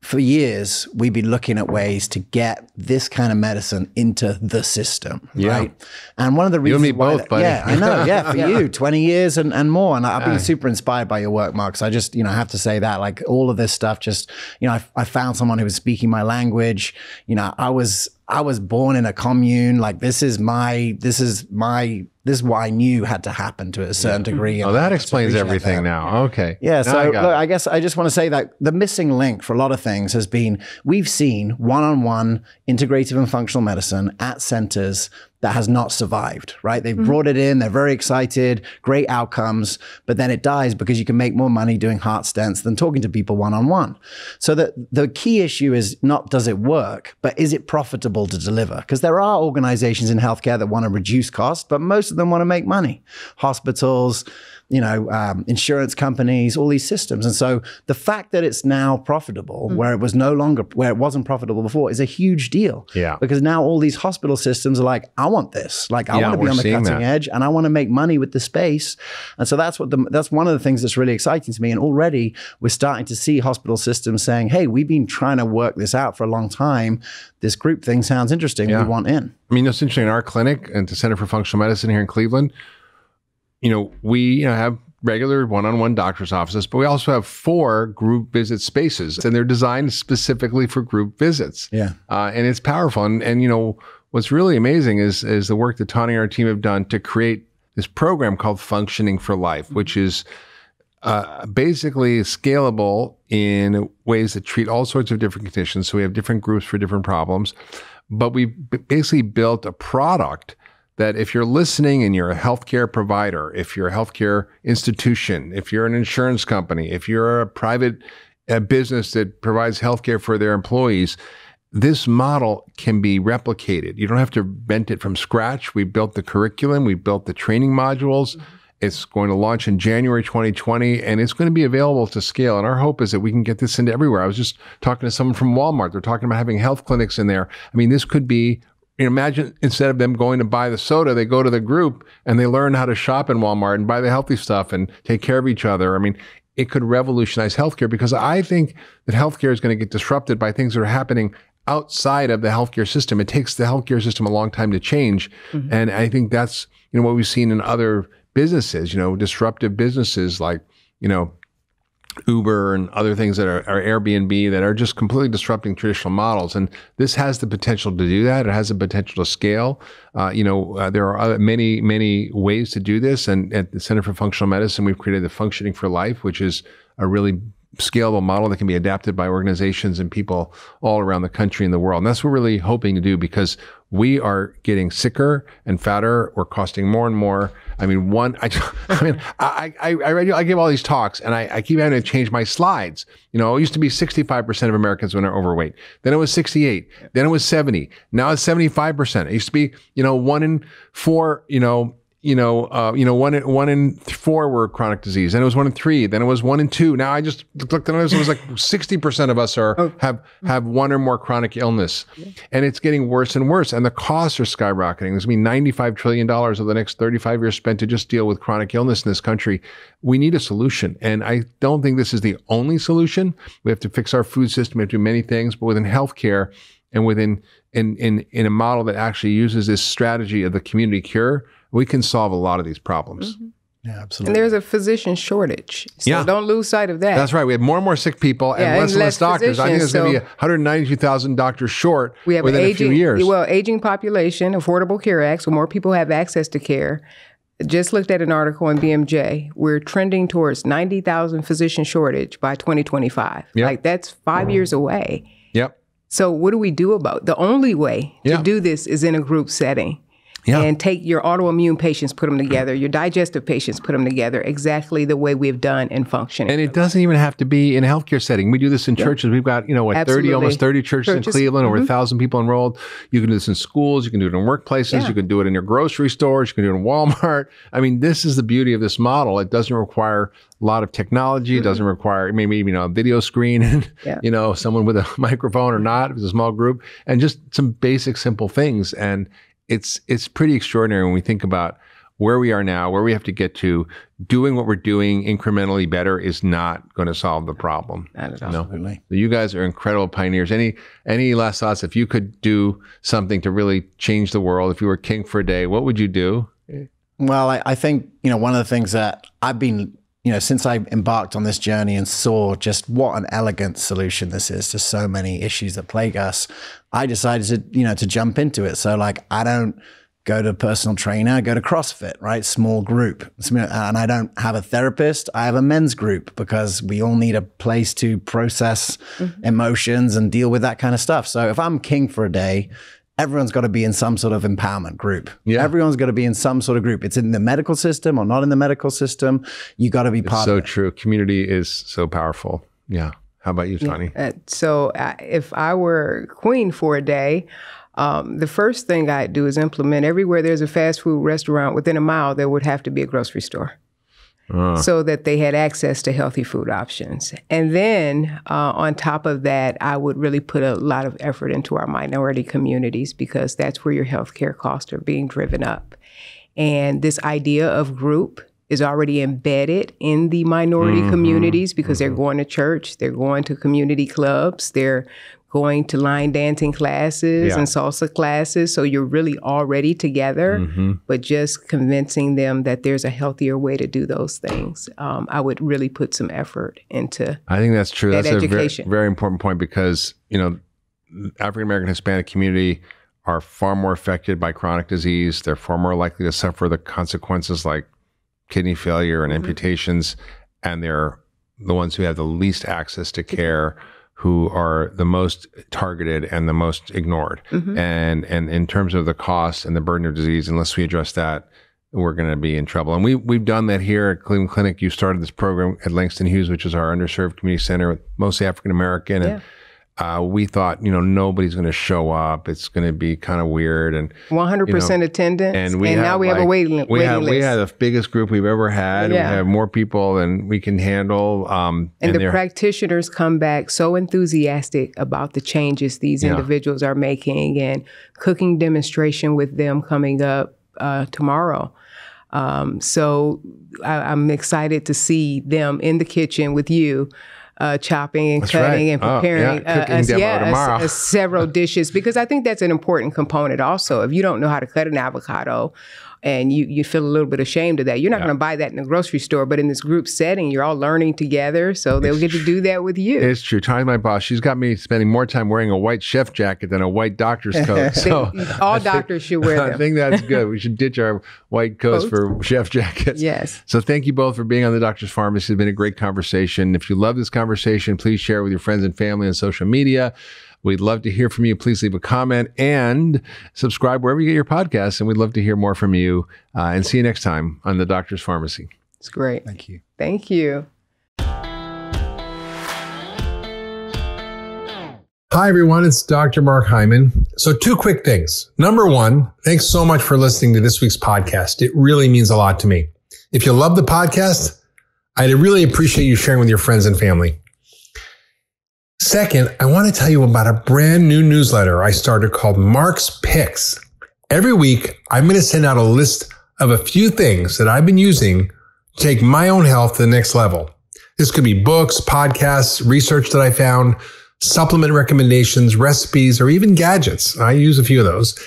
for years, we've been looking at ways to get this kind of medicine into the system, yeah. right? And one of the reasons you and me why both, that, buddy. Yeah, I know, yeah, for yeah. you, twenty years and, and more. And I've been yeah. super inspired by your work, Mark. So I just, you know, I have to say that, like, all of this stuff just, you know, I, I found someone who was speaking my language. You know, I was, I was born in a commune. Like, this is my, this is my, this is what I knew had to happen to a certain yeah. degree. Oh, that explains everything that. now. Okay. Yeah. So I, look, I guess I just want to say that the missing link for a lot of things has been, we've seen one-on-one integrative and functional medicine at centers that has not survived, right? They've mm-hmm. brought it in, they're very excited, great outcomes, but then it dies because you can make more money doing heart stents than talking to people one-on-one. So the, the key issue is not does it work, but is it profitable to deliver? Because there are organizations in healthcare that want to reduce cost, but most of them want to make money. Hospitals, you know, um, insurance companies, all these systems. And so the fact that it's now profitable mm-hmm. where it was no longer, where it wasn't profitable before is a huge deal. Yeah. Because now all these hospital systems are like, I want this. Like, I yeah, want to be on the cutting that. edge and I want to make money with the space. And so that's what the, that's one of the things that's really exciting to me. And already we're starting to see hospital systems saying, hey, we've been trying to work this out for a long time. This group thing sounds interesting. Yeah. We want in. I mean, that's interesting. In our clinic and the Center for Functional Medicine here in Cleveland, you know, we you know, have regular one-on-one doctor's offices, but we also have four group visit spaces, and they're designed specifically for group visits. Yeah, uh, and it's powerful. And, and you know, what's really amazing is is the work that Tawny and our team have done to create this program called Functioning for Life, which is uh, basically scalable in ways that treat all sorts of different conditions. So we have different groups for different problems, but we basically built a product that if you're listening and you're a healthcare provider, if you're a healthcare institution, if you're an insurance company, if you're a private a business that provides healthcare for their employees, this model can be replicated. You don't have to invent it from scratch. We built the curriculum, we built the training modules. Mm-hmm. It's going to launch in January twenty twenty, and it's going to be available to scale. And our hope is that we can get this into everywhere. I was just talking to someone from Walmart. They're talking about having health clinics in there. I mean, this could be imagine instead of them going to buy the soda, they go to the group and they learn how to shop in Walmart and buy the healthy stuff and take care of each other. I mean, it could revolutionize healthcare, because I think that healthcare is going to get disrupted by things that are happening outside of the healthcare system. It takes the healthcare system a long time to change. Mm-hmm. And I think that's, you know, what we've seen in other businesses, you know, disruptive businesses like, you know, Uber and other things that are, are Airbnb, that are just completely disrupting traditional models. And this has the potential to do that. It has the potential to scale. Uh, you know, uh, there are other, many, many ways to do this. And at the Center for Functional Medicine, we've created the Functioning for Life, which is a really scalable model that can be adapted by organizations and people all around the country and the world. And that's what we're really hoping to do, because we are getting sicker and fatter. We're costing more and more. I mean, one, I, I mean, I, I, I, read, I give all these talks and I, I keep having to change my slides. You know, it used to be sixty-five percent of Americans when they're overweight. Then it was sixty-eight. Then it was seventy. Now it's seventy-five percent. It used to be, you know, one in four, you know, you know, uh, you know, one in, one in four were chronic disease. Then it was one in three. Then it was one in two. Now I just looked at it, it was like sixty percent of us are oh. have have one or more chronic illness, yeah. and it's getting worse and worse. And the costs are skyrocketing. There's going to be ninety-five trillion dollars over the next thirty-five years spent to just deal with chronic illness in this country. We need a solution, and I don't think this is the only solution. We have to fix our food system. We have to do many things, but within healthcare and within in in in a model that actually uses this strategy of the community cure, we can solve a lot of these problems. Mm-hmm. Yeah, absolutely. And there's a physician shortage. So yeah. don't lose sight of that. That's right. We have more and more sick people and, yeah, less, and less and less doctors. I think there's so going to be one hundred ninety-two thousand doctors short we have within aging, a few years. Well, aging population, Affordable Care Act, so more people have access to care. Just looked at an article in B M J. We're trending towards ninety thousand physician shortage by twenty twenty-five. Yep. Like that's five years away. Yep. So what do we do about it? The only way yep. to do this is in a group setting. Yeah. And take your autoimmune patients, put them together, your digestive patients, put them together, exactly the way we've done in Functioning. And it doesn't even have to be in a healthcare setting. We do this in yeah. churches. We've got, you know, what, thirty, almost thirty churches, churches. in Cleveland, mm-hmm. over one thousand people enrolled. You can do this in schools. You can do it in workplaces. Yeah. You can do it in your grocery stores. You can do it in Walmart. I mean, this is the beauty of this model. It doesn't require a lot of technology. Mm-hmm. It doesn't require maybe, you know, a video screen and, yeah. you know, someone with a microphone or not. If it's a small group, and just some basic, simple things. And It's it's pretty extraordinary when we think about where we are now, where we have to get to. Doing what we're doing incrementally better is not going to solve the problem. Not at all. No? Absolutely. So you guys are incredible pioneers. Any any last thoughts? If you could do something to really change the world, if you were king for a day, what would you do? Well, I, I think, you know, one of the things that I've been, you know, since I embarked on this journey and saw just what an elegant solution this is to so many issues that plague us, I decided to, you know, to jump into it. So like, I don't go to a personal trainer, I go to CrossFit, right? Small group. And I don't have a therapist, I have a men's group, because we all need a place to process mm-hmm. emotions and deal with that kind of stuff. So if I'm king for a day, everyone's got to be in some sort of empowerment group. Yeah. Everyone's got to be in some sort of group. It's in the medical system or not in the medical system. You got to be part of it. It's so true. Community is so powerful. Yeah. How about you, Tawny? Yeah. Uh, so I, if I were queen for a day, um, the first thing I'd do is implement everywhere there's a fast food restaurant within a mile, there would have to be a grocery store. Uh. So that they had access to healthy food options. And then uh, on top of that, I would really put a lot of effort into our minority communities, because that's where your healthcare costs are being driven up. And this idea of group is already embedded in the minority mm-hmm. communities, because mm-hmm. they're going to church, they're going to community clubs, they're going to line dancing classes yeah. and salsa classes. So you're really already together, mm-hmm. but just convincing them that there's a healthier way to do those things. Um, I would really put some effort into I think that's true. That that's education. A very, very important point, because, you know, African-American Hispanic community are far more affected by chronic disease. They're far more likely to suffer the consequences like kidney failure and mm-hmm. amputations. And they're the ones who have the least access to care, who are the most targeted and the most ignored. Mm-hmm. And and in terms of the cost and the burden of disease, unless we address that, we're gonna be in trouble. And we, we've done that here at Cleveland Clinic. You started this program at Langston Hughes, which is our underserved community center, with mostly African-American. Yeah. And Uh, we thought, you know, nobody's going to show up. It's going to be kind of weird. And one hundred percent you know, attendance. And, we and have, now we like, have a waiting, waiting we have, list. We had the biggest group we've ever had. Yeah. We have more people than we can handle. Um, and, and the practitioners come back so enthusiastic about the changes these yeah. individuals are making, and cooking demonstration with them coming up uh, tomorrow. Um, so I, I'm excited to see them in the kitchen with you. Uh, chopping and that's cutting right. and preparing oh, yeah. uh, as, yeah, as, as several dishes, because I think that's an important component also. If you don't know how to cut an avocado and you, you feel a little bit ashamed of that, you're not yeah. going to buy that in the grocery store. But in this group setting, you're all learning together, so they'll it's get to do that with you. It's true. Tawny, my boss, she's got me spending more time wearing a white chef jacket than a white doctor's coat. So all I doctors think, should wear them. I think that's good. We should ditch our white coats Coat? for chef jackets. Yes. So thank you both for being on The Doctor's Farmacy. It's been a great conversation. If you love this conversation, Conversation, please share with your friends and family on social media. We'd love to hear from you. Please leave a comment and subscribe wherever you get your podcasts. And we'd love to hear more from you. Uh, and see you next time on The Doctor's Farmacy. It's great. Thank you. Thank you. Hi, everyone. It's Doctor Mark Hyman. So two quick things. Number one, thanks so much for listening to this week's podcast. It really means a lot to me. If you love the podcast, I'd really appreciate you sharing with your friends and family. Second, I want to tell you about a brand new newsletter I started called Mark's Picks. Every week, I'm going to send out a list of a few things that I've been using to take my own health to the next level. This could be books, podcasts, research that I found, supplement recommendations, recipes, or even gadgets. I use a few of those.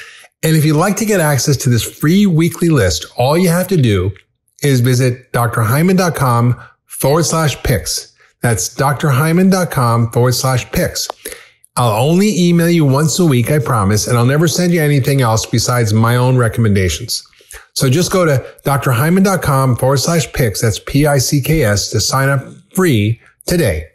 And if you'd like to get access to this free weekly list, all you have to do is visit drhyman.com forward slash picks. That's drhyman.com forward slash picks. I'll only email you once a week, I promise, and I'll never send you anything else besides my own recommendations. So just go to drhyman.com forward slash picks, that's P I C K S, to sign up free today.